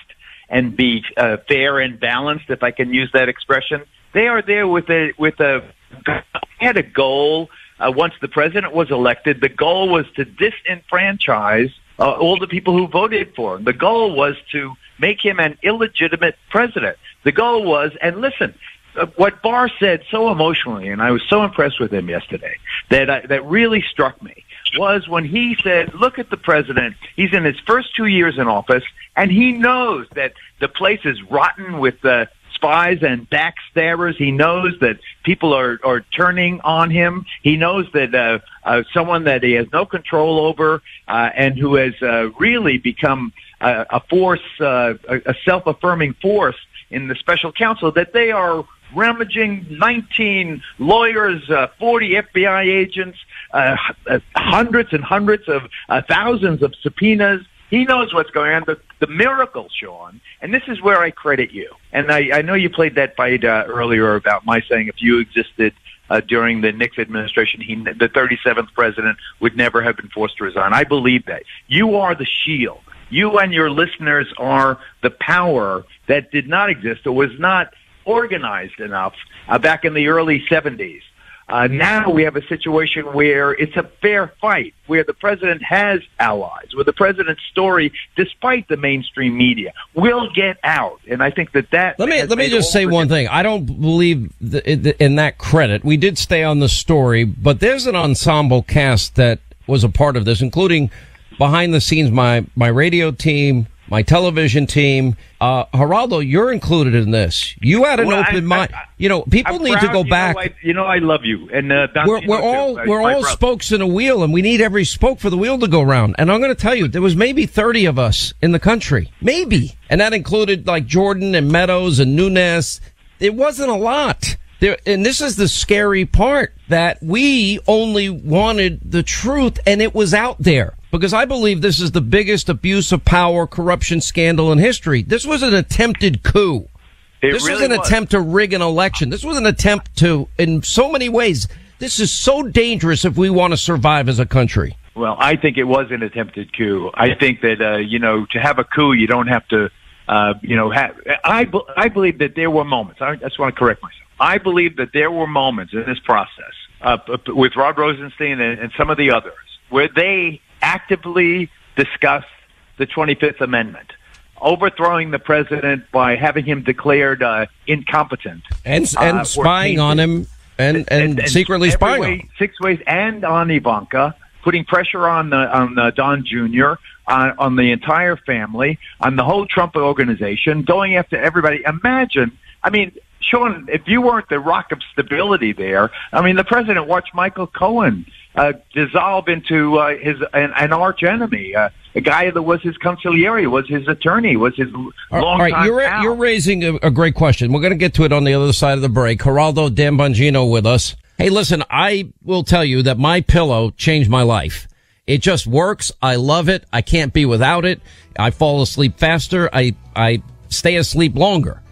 and be uh, fair and balanced, if I can use that expression. They are there with a with a had a goal. Uh, once the president was elected, the goal was to disenfranchise uh, all the people who voted for him. The goal was to make him an illegitimate president. The goal was, and listen, what Barr said so emotionally, and I was so impressed with him yesterday, that I, that really struck me, was when he said, look at the president. He's in his first two years in office, and he knows that the place is rotten with the spies and backstabbers. He knows that people are, are turning on him. He knows that uh, uh, someone that he has no control over uh, and who has uh, really become a, a force, uh, a self-affirming force in the special counsel, that they are rummaging nineteen lawyers, uh, forty F B I agents, uh, hundreds and hundreds of uh, thousands of subpoenas. He knows what's going on. The, the miracle, Sean, and this is where I credit you. And I, I know you played that fight uh, earlier about my saying if you existed uh, during the Nixon administration, he, the thirty-seventh president would never have been forced to resign. I believe that. You are the shield. You and your listeners are the power that did not exist or was not organized enough uh, back in the early seventies. Uh, now we have a situation where it's a fair fight, where the president has allies, where the president's story, despite the mainstream media, will get out. And I think that that... Let me let me just say one thing. I don't believe th- in that credit. We did stay on the story, but there's an ensemble cast that was a part of this, including behind the scenes, my, my radio team, my television team. Uh, Geraldo, you're included in this. You had an well, open I, mind. I, I, you know, people I'm need proud, to go you back. Know, I, you know, I love you. And uh, we're, we're all too. we're my all brother. spokes in a wheel, and we need every spoke for the wheel to go round. And I'm going to tell you, there was maybe thirty of us in the country, maybe, and that included like Jordan and Meadows and Nunes. It wasn't a lot. There, and this is the scary part, that we only wanted the truth, and it was out there. Because I believe this is the biggest abuse of power, corruption scandal in history. This was an attempted coup. It this really was an was. attempt to rig an election. This was an attempt to, in so many ways, this is so dangerous if we want to survive as a country. Well, I think it was an attempted coup. I think that, uh, you know, to have a coup, you don't have to, uh, you know, have, I, I believe that there were moments. I just want to correct myself. I believe that there were moments in this process uh, with Rod Rosenstein and, and some of the others where they actively discuss the twenty-fifth Amendment, overthrowing the president by having him declared uh, incompetent. And, and uh, spying on him and, and, and, and secretly spying way, on him. Six ways, and on Ivanka, putting pressure on the, on the Don Junior, on, on the entire family, on the whole Trump organization, going after everybody. Imagine, I mean, Sean, if you weren't the rock of stability there, I mean, the president watched Michael Cohen uh, dissolve into uh, his an, an arch enemy, uh, a guy that was his consigliere, was his attorney, was his long time All right, you're, ra- you're raising a, a great question. We're going to get to it on the other side of the break. Geraldo, Dan Bongino with us. Hey, listen, I will tell you that my pillow changed my life. It just works. I love it. I can't be without it. I fall asleep faster. I I stay asleep longer.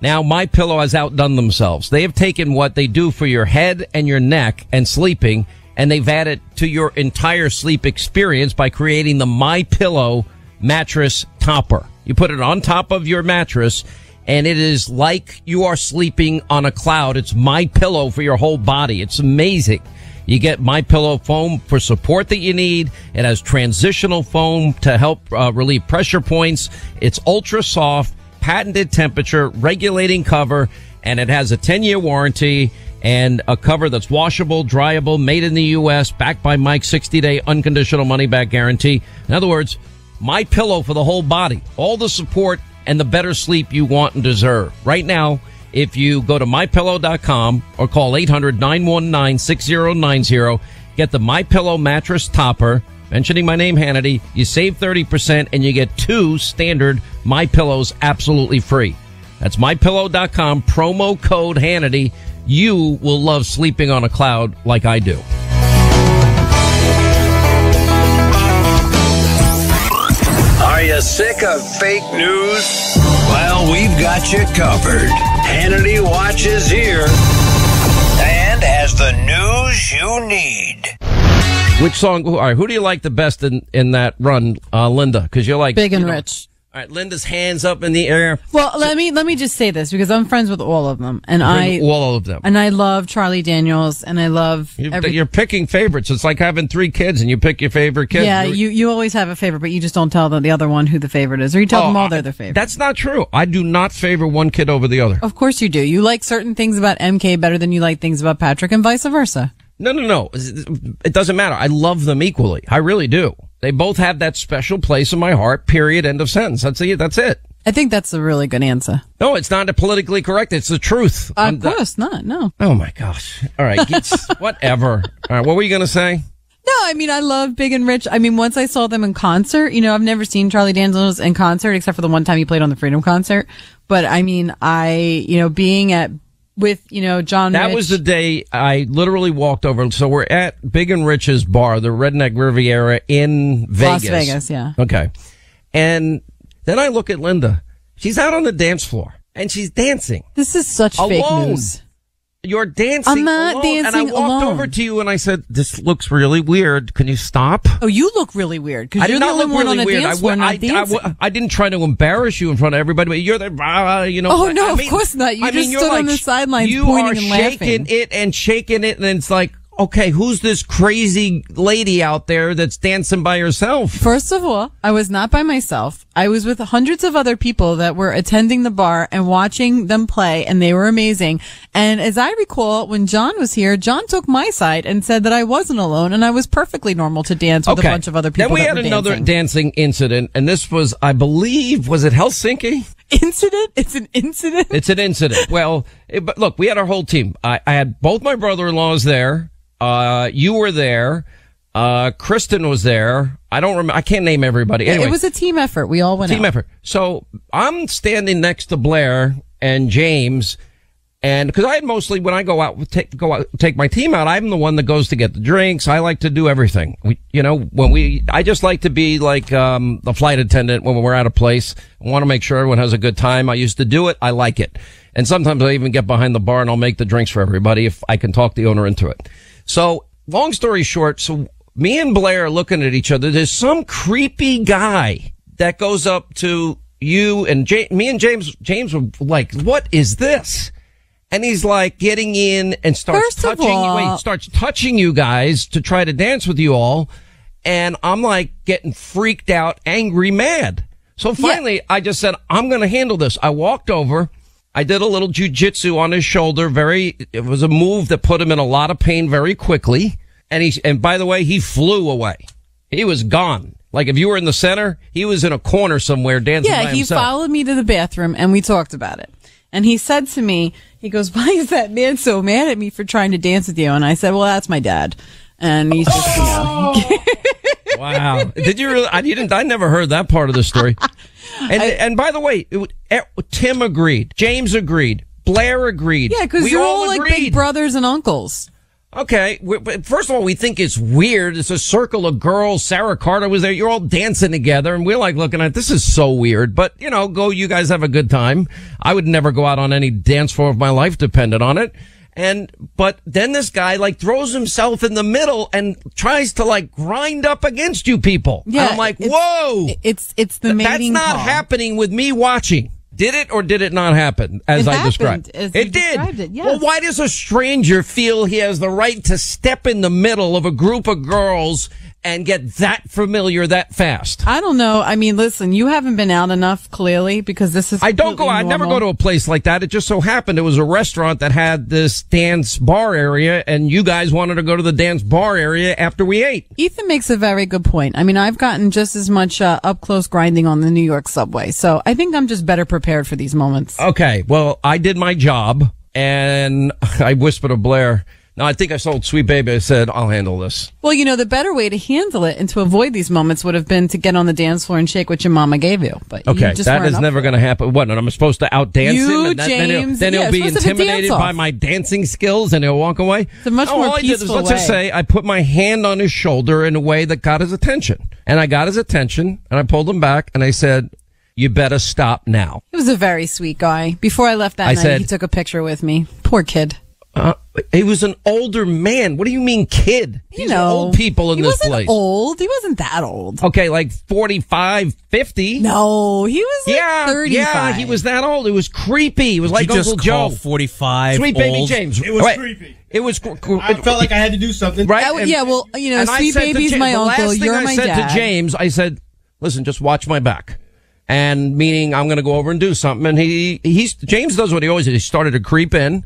Now, My Pillow has outdone themselves. They have taken what they do for your head and your neck and sleeping, and they've added to your entire sleep experience by creating the My Pillow mattress topper. You put it on top of your mattress, and it is like you are sleeping on a cloud. It's My Pillow for your whole body. It's amazing. You get My Pillow foam for support that you need. It has transitional foam to help uh, relieve pressure points. It's ultra soft, patented temperature regulating cover, and it has a ten-year warranty and a cover that's washable, dryable, made in the U S, backed by Mike's sixty-day unconditional money-back guarantee. In other words, My Pillow for the whole body, all the support and the better sleep you want and deserve. Right now, if you go to my pillow dot com or call eight hundred nine one nine six zero nine zero, get the My Pillow mattress topper. Mentioning my name, Hannity, you save thirty percent and you get two standard My Pillows absolutely free. That's my pillow dot com, promo code Hannity. You will love sleeping on a cloud like I do. Are you sick of fake news? Well, we've got you covered. Hannity Watches here and has the news you need. Which song? All right, who do you like the best in, in that run, uh, Linda? Because you're like big and you know, rich. All right, Linda's hands up in the air. Well, so, let me let me just say this because I'm friends with all of them, and I all of them, and I love Charlie Daniels, and I love. You, every, you're picking favorites. It's like having three kids, and you pick your favorite kid. Yeah, you're, you you always have a favorite, but you just don't tell the, the other one who the favorite is, or you tell oh, them all I, they're their favorite. That's not true. I do not favor one kid over the other. Of course you do. You like certain things about M K better than you like things about Patrick, and vice versa. No, no, no. It doesn't matter. I love them equally. I really do. They both have that special place in my heart, period, end of sentence. That's it. That's it. I think that's a really good answer. No, it's not a politically correct. It's the truth. Uh, of course the... not. No. Oh, my gosh. All right. It's whatever. All right. What were you going to say? No, I mean, I love Big and Rich. I mean, once I saw them in concert, you know, I've never seen Charlie D'Angelo's in concert except for the one time he played on the Freedom concert. But I mean, I, you know, being at with, you know, John That Rich. was the day I literally walked over. And so we're at Big and Rich's bar, the Redneck Riviera in Vegas. Las Vegas, yeah. Okay. And then I look at Linda. She's out on the dance floor and she's dancing. This is such alone. fake news. You're dancing I'm not alone. dancing And I walked alone. over to you and I said, this looks really weird. Can you stop? Oh, you look really weird. Because you're the only one on the dance floor not dancing. I, I, I didn't try to embarrass you in front of everybody. But you're the, you know. Oh, no, I mean, of course not. You I just mean, stood like, on the sidelines pointing and laughing. You are shaking it and shaking it. And it's like, okay, who's this crazy lady out there that's dancing by herself? First of all, I was not by myself. I was with hundreds of other people that were attending the bar and watching them play, and they were amazing. And as I recall, when John was here, John took my side and said that I wasn't alone, and I was perfectly normal to dance with okay. a bunch of other people. Then we that had were another dancing. dancing incident, and this was, I believe, was it Helsinki? Incident? It's an incident? It's an incident. Well, it, but look, we had our whole team. I, I had both my brother-in-laws there. Uh, you were there. Uh, Kristen was there. I don't remember. I can't name everybody. Anyway, it was a team effort. We all went team out. Team effort. So I'm standing next to Blair and James. And because I had mostly, when I go out, take, go out, take my team out, I'm the one that goes to get the drinks. I like to do everything. We, you know, when we, I just like to be like, um, the flight attendant when we're at a place. I want to make sure everyone has a good time. I used to do it. I like it. And sometimes I even get behind the bar and I'll make the drinks for everybody if I can talk the owner into it. So, long story short, so me and Blair are looking at each other. There's some creepy guy that goes up to you and J- me and James. James were like, what is this? And he's like getting in and starts touching, all, wait, starts touching you guys to try to dance with you all. And I'm like getting freaked out, angry, mad. So finally, yeah. I just said, I'm going to handle this. I walked over. I did a little jujitsu on his shoulder. Very, it was a move that put him in a lot of pain very quickly. And he, and by the way, he flew away. He was gone. Like if you were in the center, he was in a corner somewhere dancing by himself. Yeah, he followed me to the bathroom and we talked about it. And he said to me, he goes, why is that man so mad at me for trying to dance with you? And I said, well, that's my dad. And he's just, oh! you know. Wow. Did you really? I didn't, I never heard that part of the story. And I, and by the way, it, it, Tim agreed. James agreed. Blair agreed. Yeah, because you're all, all like big brothers and uncles. Okay. We, first of all, we think it's weird. It's a circle of girls. Sarah Carter was there. You're all dancing together. And we're like looking at this is so weird. But, you know, go. You guys have a good time. I would never go out on any dance floor if my life depended on it. And, but then this guy, like, throws himself in the middle and tries to, like, grind up against you people. Yeah. And I'm like, it's, whoa! It's, it's the mating That's not call. happening with me watching. Did it or did it not happen, as it I happened, described? As it did. Described it, yes. Well, why does a stranger feel he has the right to step in the middle of a group of girls and get that familiar that fast? I don't know. I mean, listen, you haven't been out enough, clearly, because this is I don't go out. I never go to a place like that. It just so happened it was a restaurant that had this dance bar area, and you guys wanted to go to the dance bar area after we ate. Ethan makes a very good point. I mean, I've gotten just as much uh, up-close grinding on the New York subway, so I think I'm just better prepared for these moments. Okay, well, I did my job, and I whispered to Blair, no, I think I sold Sweet Baby. I said, I'll handle this. Well, you know, the better way to handle it and to avoid these moments would have been to get on the dance floor and shake what your mama gave you. But okay, you just that is never going to happen. What, and I'm supposed to outdance him? And that, James, then he'll, then yeah, he'll be intimidated by my dancing skills and he'll walk away? It's a much no, more all peaceful I did is, let's way. just say I put my hand on his shoulder in a way that got his attention. And I got his attention, and I pulled him back, and I said, you better stop now. He was a very sweet guy. Before I left that I night, said, he took a picture with me. Poor kid. Uh, he was an older man. What do you mean, kid? You These know, are old people in this place. He wasn't old. He wasn't that old. Okay, like forty-five, fifty. No, he was like yeah, thirty-five. Yeah, he was that old. It was creepy. It was like Uncle just Joe. forty-five Sweet old. Baby James. It was right. creepy. It was. Cr- cr- I felt like I had to do something. Right? I, yeah, well, you know, Sweet Baby's James, my uncle. You're my dad. The last thing I said to James, I said, listen, just watch my back. And meaning I'm going to go over and do something. And he, he's, James does what he always did. He started to creep in.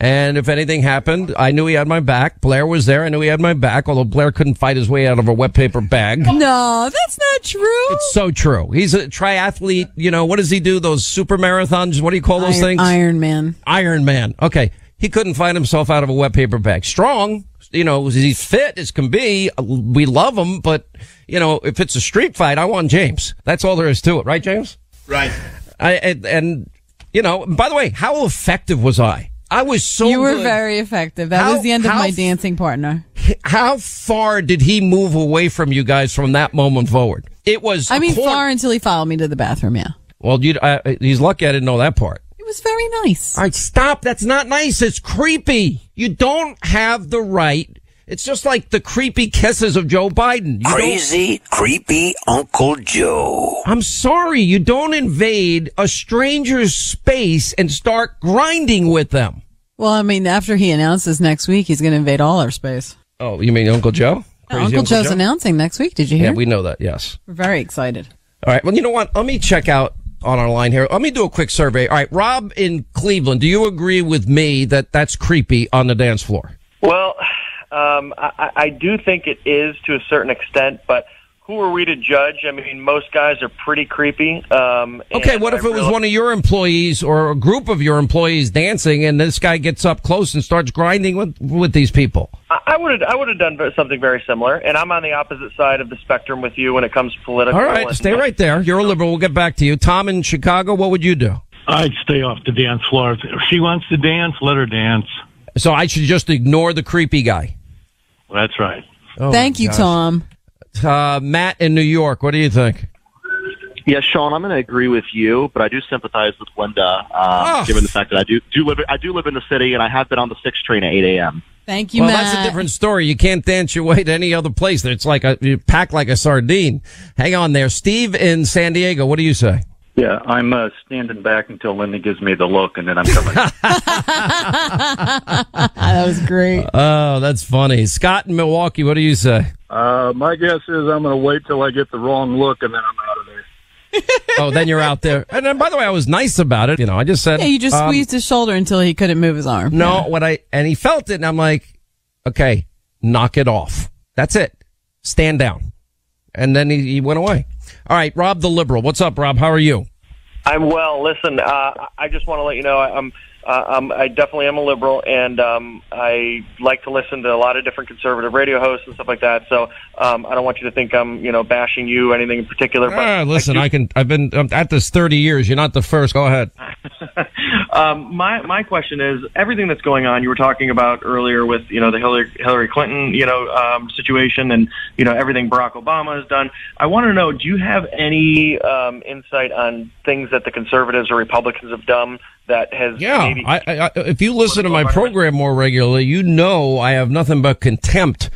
And if anything happened, I knew he had my back. Blair was there. I knew he had my back, although Blair couldn't fight his way out of a wet paper bag. No, that's not true. It's so true. He's a triathlete. You know, what does he do? Those super marathons? What do you call those Iron, things? Iron Man. Iron Man. Okay. He couldn't find himself out of a wet paper bag. Strong. You know, he's fit as can be. We love him. But, you know, if it's a street fight, I want James. That's all there is to it. Right, James? Right. I and, and you know, by the way, how effective was I? I was so You were good. Very effective. That how, was the end of my dancing partner. How far did he move away from you guys from that moment forward? It was I mean, quarter. far until he followed me to the bathroom, yeah. Well, you, uh, he's lucky I didn't know that part. It was very nice. All right, stop. That's not nice. It's creepy. You don't have the right. It's just like the creepy kisses of Joe Biden. You Crazy, creepy Uncle Joe. I'm sorry. You don't invade a stranger's space and start grinding with them. Well, I mean, after he announces next week, he's going to invade all our space. Oh, you mean Uncle Joe? Crazy Uncle, Uncle Joe's Joe? announcing next week. Did you hear? Yeah, we know that. Yes. We're very excited. All right. Well, you know what? Let me check out on our line here. Let me do a quick survey. All right. Rob in Cleveland, do you agree with me that that's creepy on the dance floor? Well, Um, I, I do think it is to a certain extent, but who are we to judge? I mean, most guys are pretty creepy. Um, okay, what if I it really was one of your employees or a group of your employees dancing, and this guy gets up close and starts grinding with with these people? I would I would have done something very similar, and I'm on the opposite side of the spectrum with you when it comes to political. All right, and, stay right there. You're a liberal. We'll get back to you. Tom in Chicago, what would you do? I'd stay off the dance floor. If she wants to dance, let her dance. So I should just ignore the creepy guy. Well, that's right. Oh, Thank you, gosh. Tom. Uh, Matt in New York, what do you think? Yeah, Sean, I'm going to agree with you, but I do sympathize with Linda, uh, oh. given the fact that I do do live I do live in the city, and I have been on the six train at eight a.m. Thank you, well, Matt. Well, that's a different story. You can't dance your way to any other place. It's like a, you pack like a sardine. Hang on there. Steve in San Diego, what do you say? Yeah, I'm uh, standing back until Linda gives me the look, and then I'm coming. That was great. Oh, that's funny. Scott in Milwaukee, what do you say? Uh, my guess is I'm going to wait till I get the wrong look, and then I'm out of there. Oh, then you're out there. And then, by the way, I was nice about it. You know, I just said. Yeah, you just um, squeezed his shoulder until he couldn't move his arm. No, yeah. what I and he felt it, and I'm like, okay, knock it off. That's it. Stand down. And then he, he went away. All right, Rob the liberal. What's up, Rob? How are you? I'm well. Listen, uh, I just want to let you know I'm, uh, I'm I definitely am a liberal, and um, I like to listen to a lot of different conservative radio hosts and stuff like that. So um, I don't want you to think I'm you know bashing you or anything in particular. But uh, listen, I, I can. I've been I'm at this thirty years. You're not the first. Go ahead. um, my my question is everything that's going on. You were talking about earlier with you know the Hillary Hillary Clinton you know um, situation and you know everything Barack Obama has done. I want to know, do you have any um, insight on things that that the conservatives or Republicans have done that has yeah maybe I, I, if you listen to my program more regularly, you know I have nothing but contempt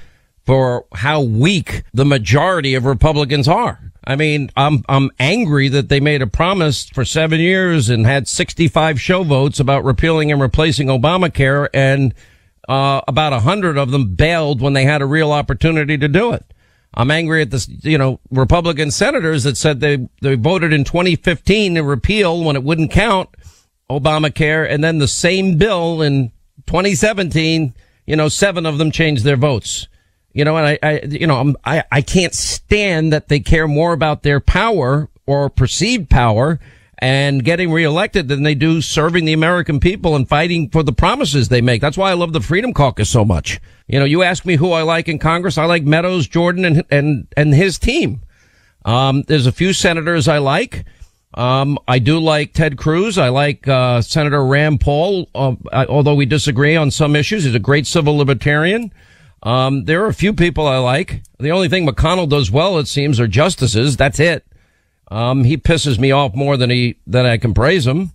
for how weak the majority of Republicans are. I mean, I'm I'm angry that they made a promise for seven years and had sixty-five show votes about repealing and replacing Obamacare, and uh, about a hundred of them bailed when they had a real opportunity to do it. I'm angry at this, you know, Republican senators that said they, they voted in twenty fifteen to repeal when it wouldn't count Obamacare. And then the same bill in twenty seventeen, you know, seven of them changed their votes. You know, and I, I you know, I'm, I, I can't stand that they care more about their power or perceived power and getting reelected than they do serving the American people and fighting for the promises they make. That's why I love the Freedom Caucus so much. You know, you ask me who I like in Congress. I like Meadows, Jordan, and and and his team. Um, there's a few senators I like. Um, I do like Ted Cruz. I like uh, Senator Rand Paul, uh, I, although we disagree on some issues. He's a great civil libertarian. Um, there are a few people I like. The only thing McConnell does well, it seems, are justices. That's it. Um, he pisses me off more than he, than I can praise him.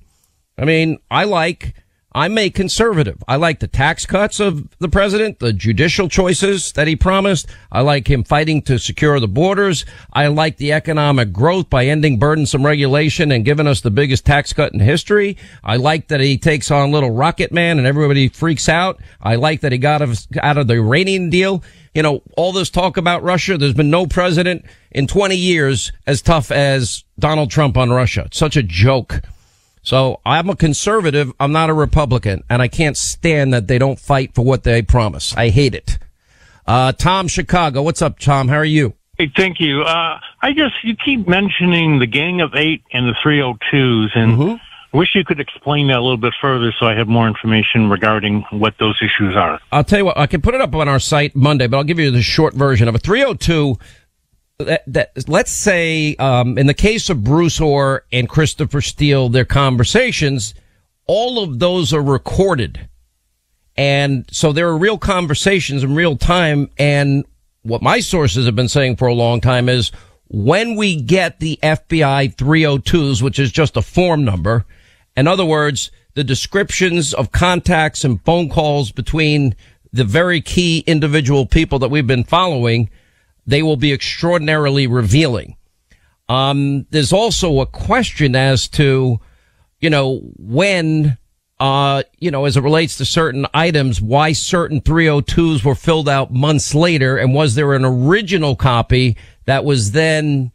I mean, I like, I'm a conservative. I like the tax cuts of the president, the judicial choices that he promised. I like him fighting to secure the borders. I like the economic growth by ending burdensome regulation and giving us the biggest tax cut in history. I like that he takes on little Rocket Man and everybody freaks out. I like that he got us out of the Iranian deal. You know, all this talk about Russia, there's been no president in twenty years as tough as Donald Trump on Russia. It's such a joke. So I'm a conservative. I'm not a Republican, and I can't stand that they don't fight for what they promise. I hate it. Uh, Tom, Chicago. What's up, Tom? How are you? Hey, thank you. Uh, I just, you keep mentioning the Gang of Eight and the three oh twos, and mm-hmm. I wish you could explain that a little bit further so I have more information regarding what those issues are. I'll tell you what, I can put it up on our site Monday, but I'll give you the short version of a three oh two. That, that, let's say, um, in the case of Bruce Ohr and Christopher Steele, their conversations, all of those are recorded. And so there are real conversations in real time, and what my sources have been saying for a long time is when we get the F B I three oh twos, which is just a form number, in other words, the descriptions of contacts and phone calls between the very key individual people that we've been following, they will be extraordinarily revealing. Um, there's also a question as to, you know, when, uh, you know, as it relates to certain items, why certain three oh twos were filled out months later, and was there an original copy that was then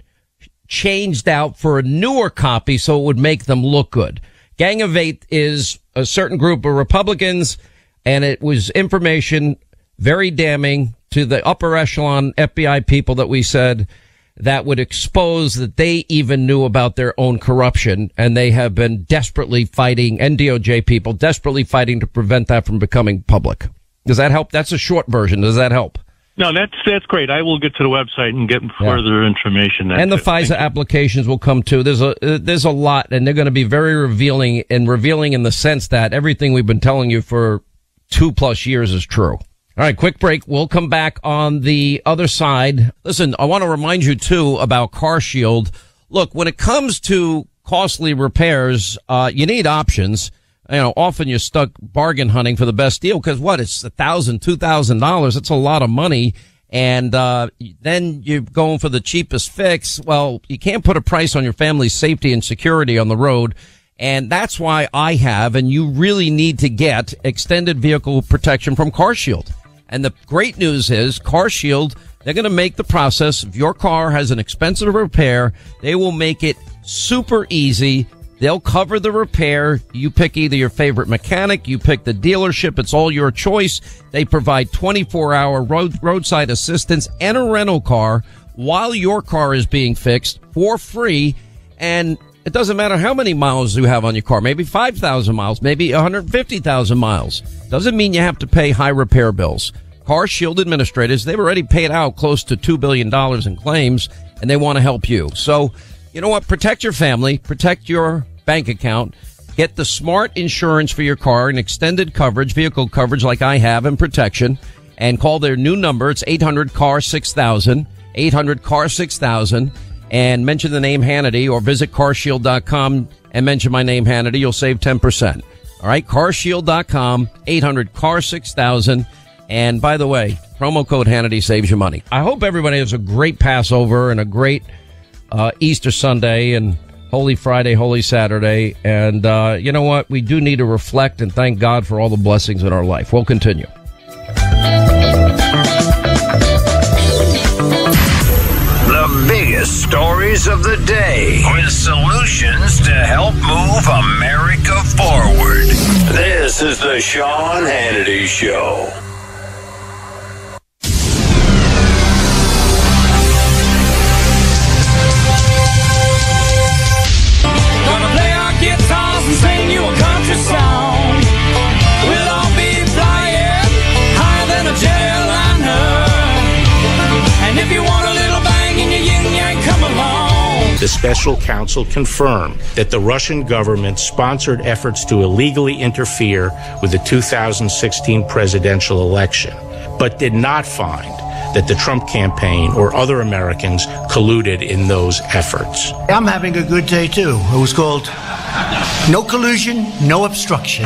changed out for a newer copy so it would make them look good? Gang of Eight is a certain group of Republicans, and it was information very damning to the upper echelon F B I people that we said that would expose that they even knew about their own corruption, and they have been desperately fighting, and D O J people desperately fighting to prevent that from becoming public. Does that help? That's a short version. Does that help? No, that's that's great. I will get to the website and get further yeah. information. That's and the it. FISA Thank applications will come too. There's a there's a lot, and they're going to be very revealing, and revealing in the sense that everything we've been telling you for two plus years is true. All right, quick break. We'll come back on the other side. Listen, I want to remind you, too, about Car Shield. Look, when it comes to costly repairs, uh, you need options. You know, often you're stuck bargain hunting for the best deal because, what, it's a thousand dollars, two thousand dollars. It's a lot of money. And uh then you're going for the cheapest fix. Well, you can't put a price on your family's safety and security on the road. And that's why I have, and you really need to get, extended vehicle protection from Car Shield. And the great news is Car Shield, they're going to make the process. If your car has an expensive repair, they will make it super easy. They'll cover the repair. You pick either your favorite mechanic, you pick the dealership. It's all your choice. They provide twenty-four hour road, roadside assistance and a rental car while your car is being fixed for free. And it doesn't matter how many miles you have on your car, maybe five thousand miles, maybe one hundred fifty thousand miles. Doesn't mean you have to pay high repair bills. Car Shield administrators, they've already paid out close to two billion dollars in claims, and they want to help you. So, you know what? Protect your family. Protect your bank account. Get the smart insurance for your car and extended coverage, vehicle coverage like I have, and protection. And call their new number. It's eight hundred C A R six thousand, eight hundred C A R six thousand, and mention the name Hannity, or visit car shield dot com and mention my name Hannity. You'll save ten percent. All right, car shield dot com, eight hundred C A R six thousand. And by the way, promo code Hannity saves you money. I hope everybody has a great Passover and a great uh, Easter Sunday and Holy Friday, Holy Saturday. And uh, you know what? We do need to reflect and thank God for all the blessings in our life. We'll continue. The biggest stories of the day with solutions to help move America forward. This is the Sean Hannity Show. The special counsel confirmed that the Russian government sponsored efforts to illegally interfere with the two thousand sixteen presidential election, but did not find that the Trump campaign or other Americans colluded in those efforts. I'm having a good day, too. It was called No Collusion, No Obstruction.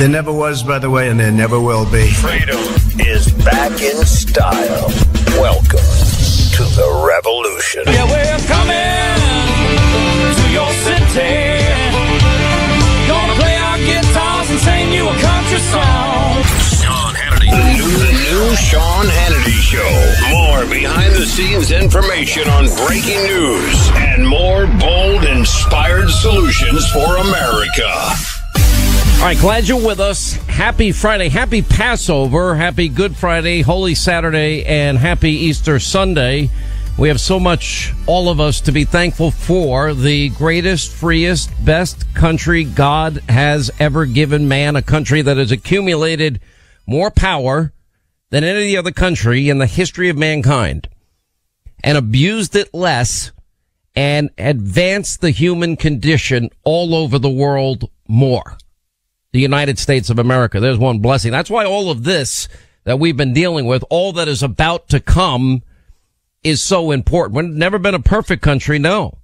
There never was, by the way, and there never will be. Freedom is back in style. Welcome to the revolution. Yeah, we're coming to your city. Gonna play our guitars and sing you a country song. Sean Hannity. The new, the new Sean Hannity Show. More music. behind-the-scenes information on breaking news and more bold, inspired solutions for America. All right, glad you're with us. Happy Friday, happy Passover, happy Good Friday, Holy Saturday, and happy Easter Sunday. We have so much, all of us, to be thankful for. The greatest, freest, best country God has ever given man, a country that has accumulated more power than any other country in the history of mankind, and abused it less, and advanced the human condition all over the world more. The United States of America, there's one blessing. That's why all of this that we've been dealing with, all that is about to come, is so important. We've never been a perfect country, no.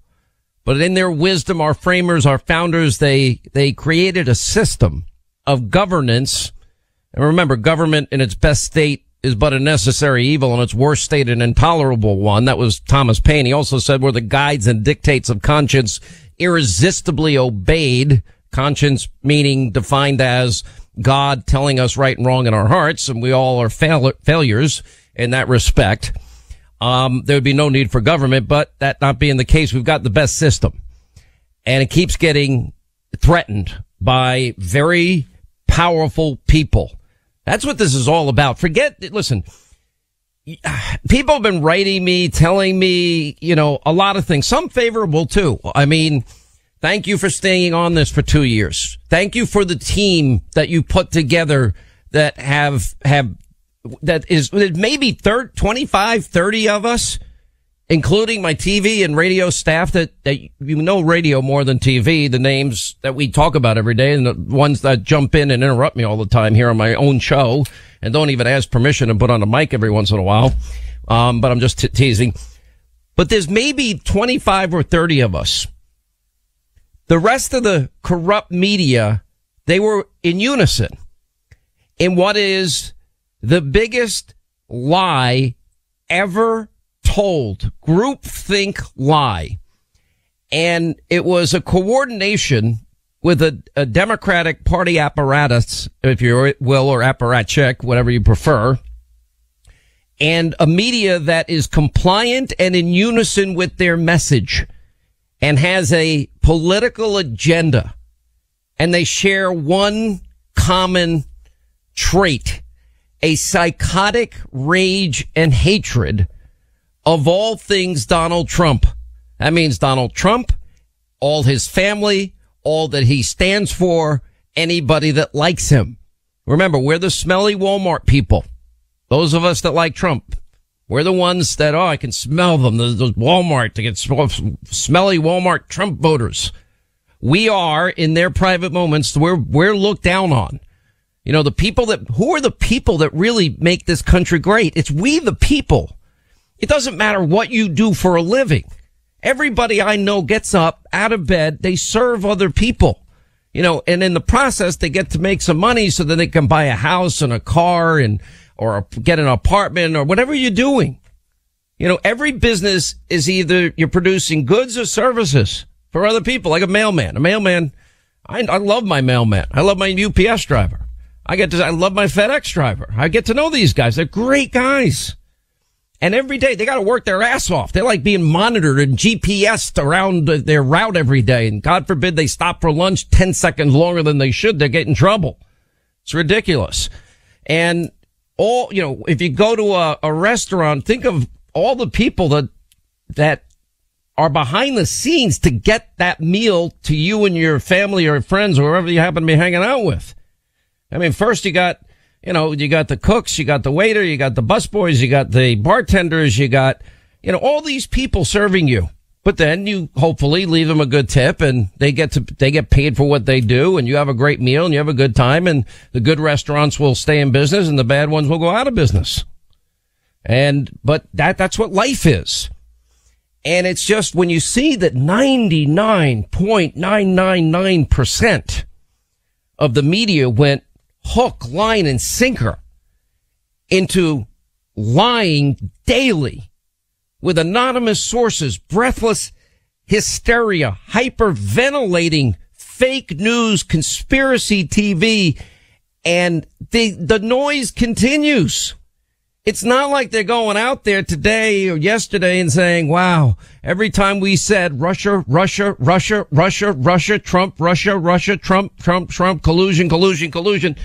But in their wisdom, our framers, our founders, they they created a system of governance. And remember, government in its best state is but a necessary evil, and its worst state an intolerable one. That was Thomas Paine. He also said, where the guides and dictates of conscience irresistibly obeyed, conscience meaning defined as God telling us right and wrong in our hearts, and we all are fail- failures in that respect. Um, there would be no need for government, but that not being the case, we've got the best system. And it keeps getting threatened by very powerful people. That's what this is all about. Forget, listen, people have been writing me, telling me, you know, a lot of things, some favorable too. I mean, thank you for staying on this for two years. Thank you for the team that you put together that have, have, that is maybe thirty, twenty-five, thirty of us, including my T V and radio staff that, that you know radio more than T V, the names that we talk about every day and the ones that jump in and interrupt me all the time here on my own show and don't even ask permission and put on a mic every once in a while. Um, but I'm just t- teasing. But there's maybe twenty-five or thirty of us. The rest of the corrupt media, they were in unison in what is the biggest lie ever told, groupthink lie. And it was a coordination with a, a Democratic Party apparatus, if you will, or apparatchik, whatever you prefer, and a media that is compliant and in unison with their message and has a political agenda. And they share one common trait: a psychotic rage and hatred of all things Donald Trump. That means Donald Trump, all his family, all that he stands for, anybody that likes him. Remember, we're the smelly Walmart people. Those of us that like Trump, we're the ones that, oh, I can smell them. Those Walmart, they get smelly Walmart Trump voters. We are, in their private moments, we're, we're looked down on. You know, the people that, who are the people that really make this country great? It's we, the people. It doesn't matter what you do for a living. Everybody I know gets up out of bed. They serve other people, you know, and in the process, they get to make some money so that they can buy a house and a car and, or get an apartment or whatever you're doing. You know, every business is either you're producing goods or services for other people, like a mailman. A mailman, I, I love my mailman. I love my U P S driver. I get to, I love my FedEx driver. I get to know these guys. They're great guys. And every day they got to work their ass off. They like being monitored and G P S'd around their route every day. And God forbid they stop for lunch ten seconds longer than they should. They get in trouble. It's ridiculous. And all, you know, if you go to a, a restaurant, think of all the people that, that are behind the scenes to get that meal to you and your family or friends or whoever you happen to be hanging out with. I mean, first you got, you know, you got the cooks, you got the waiter, you got the busboys, you got the bartenders, you got, you know, all these people serving you. But then you hopefully leave them a good tip and they get to, they get paid for what they do, and you have a great meal and you have a good time, and the good restaurants will stay in business and the bad ones will go out of business. And, but that, that's what life is. And it's just when you see that ninety-nine point nine nine nine percent of the media went hook, line, and sinker into lying daily with anonymous sources, breathless hysteria, hyperventilating, fake news, conspiracy T V, and the, the noise continues. It's not like they're going out there today or yesterday and saying, wow, every time we said Russia, Russia, Russia, Russia, Russia, Trump, Russia, Russia, Trump, Trump, Trump, collusion, collusion, collusion.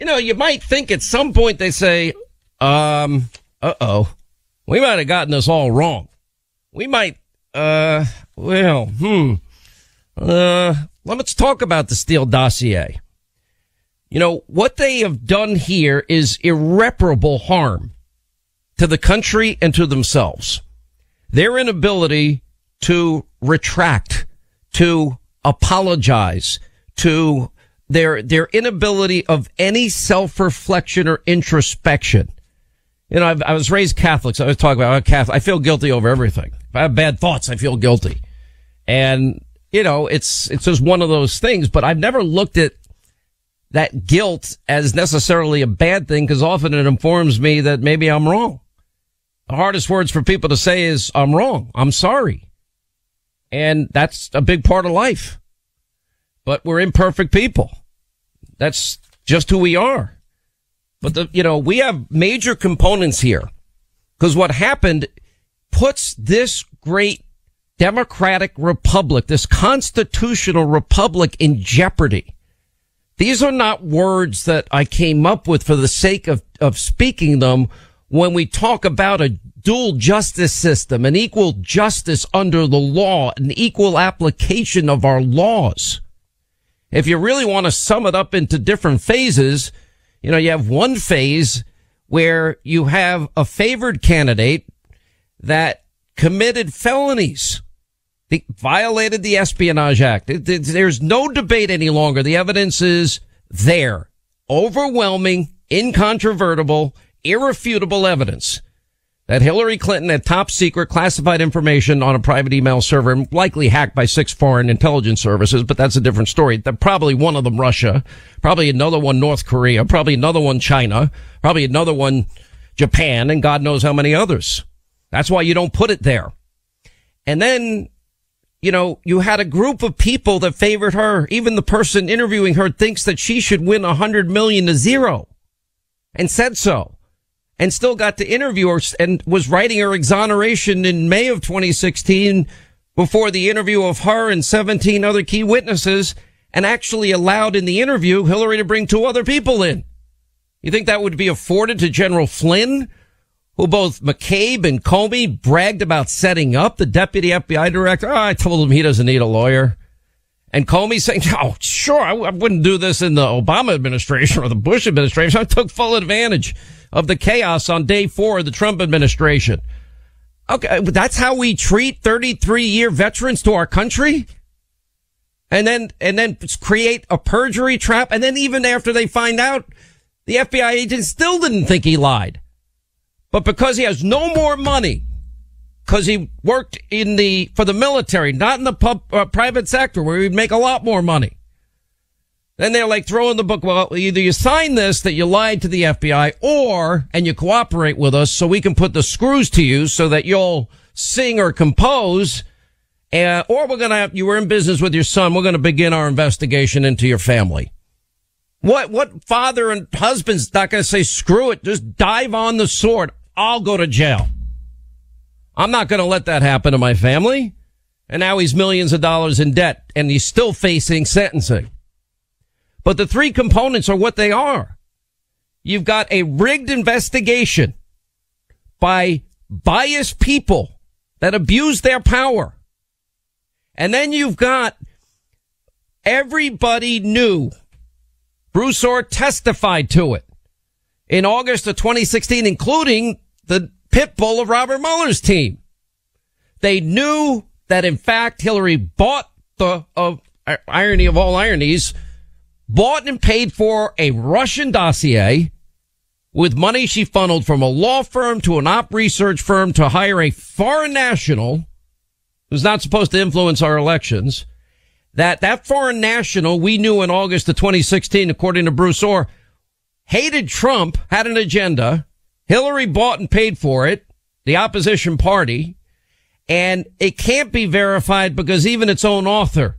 You know, you might think at some point they say, um, uh-oh, we might have gotten this all wrong. We might, uh, well, hmm, uh, let's talk about the Steele dossier. You know, what they have done here is irreparable harm to the country and to themselves. Their inability to retract, to apologize, to their, their inability of any self-reflection or introspection. You know, I've, I was raised Catholic, so I was talking about I'm Catholic. I feel guilty over everything. If I have bad thoughts, I feel guilty. And, you know, it's, it's just one of those things, but I've never looked at that guilt as necessarily a bad thing, because often it informs me that maybe I'm wrong. The hardest words for people to say is, I'm wrong. I'm sorry. And that's a big part of life. But we're imperfect people. That's just who we are. But, the, you know, we have major components here, because what happened puts this great democratic republic, this constitutional republic, in jeopardy. These are not words that I came up with for the sake of, of speaking them when we talk about a dual justice system, an equal justice under the law, an equal application of our laws. If you really want to sum it up into different phases, you know, you have one phase where you have a favored candidate that committed felonies. They violated the Espionage Act. There's no debate any longer. The evidence is there. Overwhelming, incontrovertible, irrefutable evidence that Hillary Clinton had top secret classified information on a private email server, likely hacked by six foreign intelligence services, but that's a different story. Probably one of them Russia, probably another one North Korea, probably another one China, probably another one Japan, and God knows how many others. That's why you don't put it there. And then, you know, you had a group of people that favored her. Even the person interviewing her thinks that she should win one hundred million to zero and said so, and still got to interview her and was writing her exoneration in May of twenty sixteen before the interview of her and seventeen other key witnesses, and actually allowed in the interview Hillary to bring two other people in. You think that would be afforded to General Flynn, who both McCabe and Comey bragged about setting up? The deputy F B I director, oh, I told him he doesn't need a lawyer. And Comey saying, oh, sure, I, I wouldn't do this in the Obama administration or the Bush administration. I took full advantage of the chaos on day four of the Trump administration. Okay, that's how we treat thirty-three year veterans to our country? And then, and then create a perjury trap. And then even after they find out, the F B I agent still didn't think he lied. But because he has no more money, because he worked in the, for the military, not in the pub, uh, private sector where he'd make a lot more money. Then they're like throwing the book. Well, either you sign this that you lied to the F B I, or, and you cooperate with us so we can put the screws to you so that you'll sing or compose, uh, or we're going to have, you were in business with your son. We're going to begin our investigation into your family. What, what father and husband's not going to say, screw it, just dive on the sword? I'll go to jail. I'm not going to let that happen to my family. And now he's millions of dollars in debt, and he's still facing sentencing. But the three components are what they are. You've got a rigged investigation by biased people that abuse their power. And then you've got everybody knew. Bruce Ohr testified to it in August of twenty sixteen, including the pit bull of Robert Mueller's team. They knew that, in fact, Hillary bought the, of uh, irony of all ironies, bought and paid for a Russian dossier with money she funneled from a law firm to an op research firm to hire a foreign national who's not supposed to influence our elections. That that foreign national, we knew in August of twenty sixteen, according to Bruce Ohr, hated Trump, had an agenda. Hillary bought and paid for it, the opposition party, and it can't be verified because even its own author,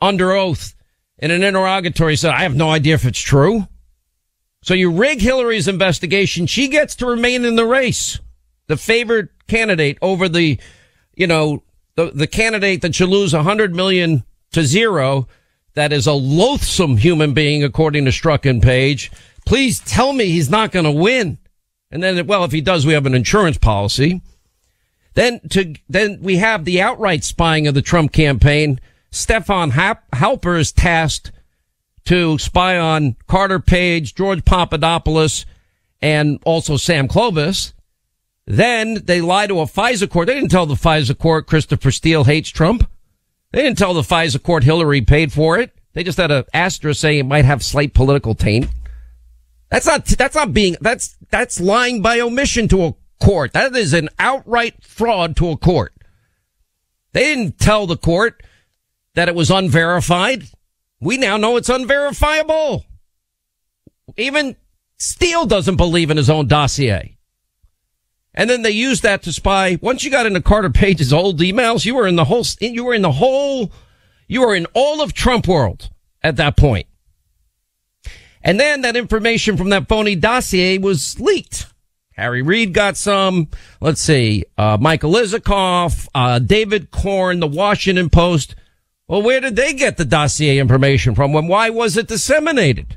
under oath in an interrogatory, said, I have no idea if it's true. So you rig Hillary's investigation. She gets to remain in the race, the favored candidate over the, you know, the, the candidate that you lose one hundred million to zero. That is a loathsome human being, according to Strzok and Page. Please tell me he's not going to win. And then, well, if he does, we have an insurance policy. Then to then we have the outright spying of the Trump campaign. Stefan Halper is tasked to spy on Carter Page, George Papadopoulos, and also Sam Clovis. Then they lie to a FISA court. They didn't tell the FISA court Christopher Steele hates Trump. They didn't tell the FISA court Hillary paid for it. They just had an asterisk saying it might have slight political taint. That's not, that's not being, that's, that's lying by omission to a court. That is an outright fraud to a court. They didn't tell the court that it was unverified. We now know it's unverifiable. Even Steele doesn't believe in his own dossier. And then they used that to spy. Once you got into Carter Page's old emails, you were in the whole, you were in the whole, you were in all of Trump world at that point. And then that information from that phony dossier was leaked. Harry Reid got some. Let's see, uh, Michael Isikoff, uh, David Korn, the Washington Post. Well, where did they get the dossier information from? And why was it disseminated?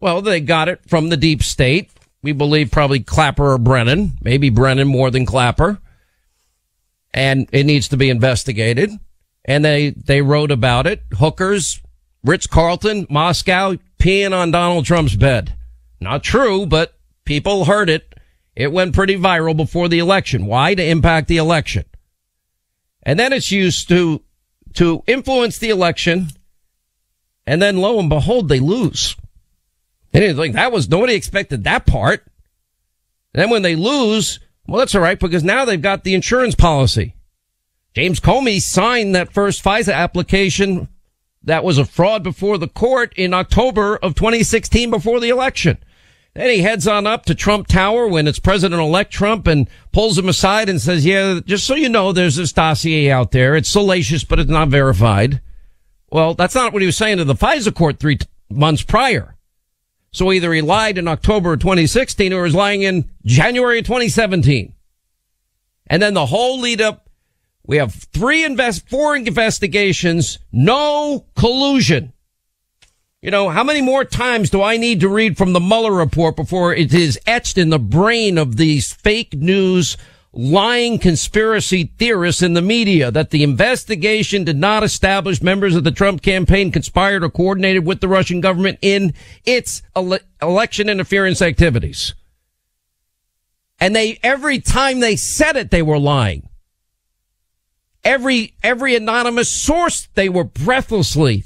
Well, they got it from the deep state. We believe probably Clapper or Brennan, maybe Brennan more than Clapper. And it needs to be investigated. And they, they wrote about it. Hookers, Ritz-Carlton, Moscow, peeing on Donald Trump's bed. Not true, but people heard it. It went pretty viral before the election. Why? To impact the election. And then it's used to, to influence the election. And then lo and behold, they lose. They didn't think that was, nobody expected that part. And then when they lose, well, that's all right, because now they've got the insurance policy. James Comey signed that first FISA application that was a fraud before the court in October of twenty sixteen before the election. Then he heads on up to Trump Tower when it's President-elect Trump and pulls him aside and says, yeah, just so you know, there's this dossier out there. It's salacious, but it's not verified. Well, that's not what he was saying to the FISA court three t- months prior. So either he lied in October of twenty sixteen or he's lying in January of twenty seventeen. And then the whole lead up, we have three invest, four investigations, no collusion. You know, how many more times do I need to read from the Mueller report before it is etched in the brain of these fake news, lying conspiracy theorists in the media that the investigation did not establish members of the Trump campaign conspired or coordinated with the Russian government in its ele- election interference activities. And they, every time they said it, they were lying. Every, every anonymous source, they were breathlessly,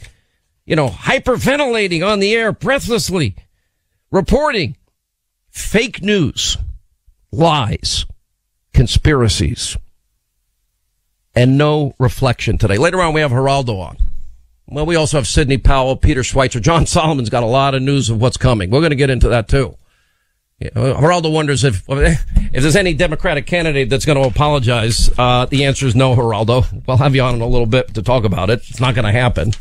you know, hyperventilating on the air, breathlessly reporting fake news, lies, conspiracies, and no reflection today. Later on, we have Geraldo on. Well, we also have Sidney Powell, Peter Schweizer. John Solomon's got a lot of news of what's coming. We're going to get into that, too. You know, Geraldo wonders if if there's any Democratic candidate that's going to apologize. Uh, the answer is no, Geraldo. We'll have you on in a little bit to talk about it. It's not going to happen.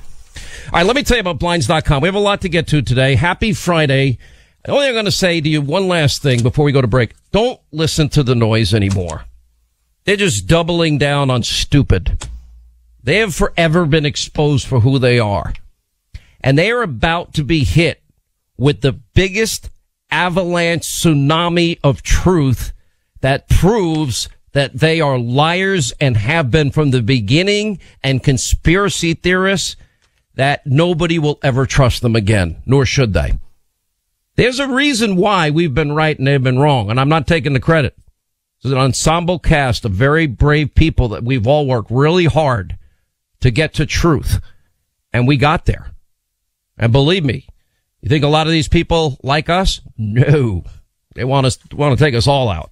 All right, let me tell you about Blinds dot com. We have a lot to get to today. Happy Friday. The only thing I'm going to say to you, one last thing before we go to break. Don't listen to the noise anymore. They're just doubling down on stupid. They have forever been exposed for who they are. And they are about to be hit with the biggest avalanche tsunami of truth that proves that they are liars and have been from the beginning, and conspiracy theorists that nobody will ever trust them again, nor should they. There's a reason why we've been right and they've been wrong, and I'm not taking the credit. It's an ensemble cast of very brave people that we've all worked really hard to get to truth, and we got there. And believe me, you think a lot of these people like us? No. They want us want to take us all out.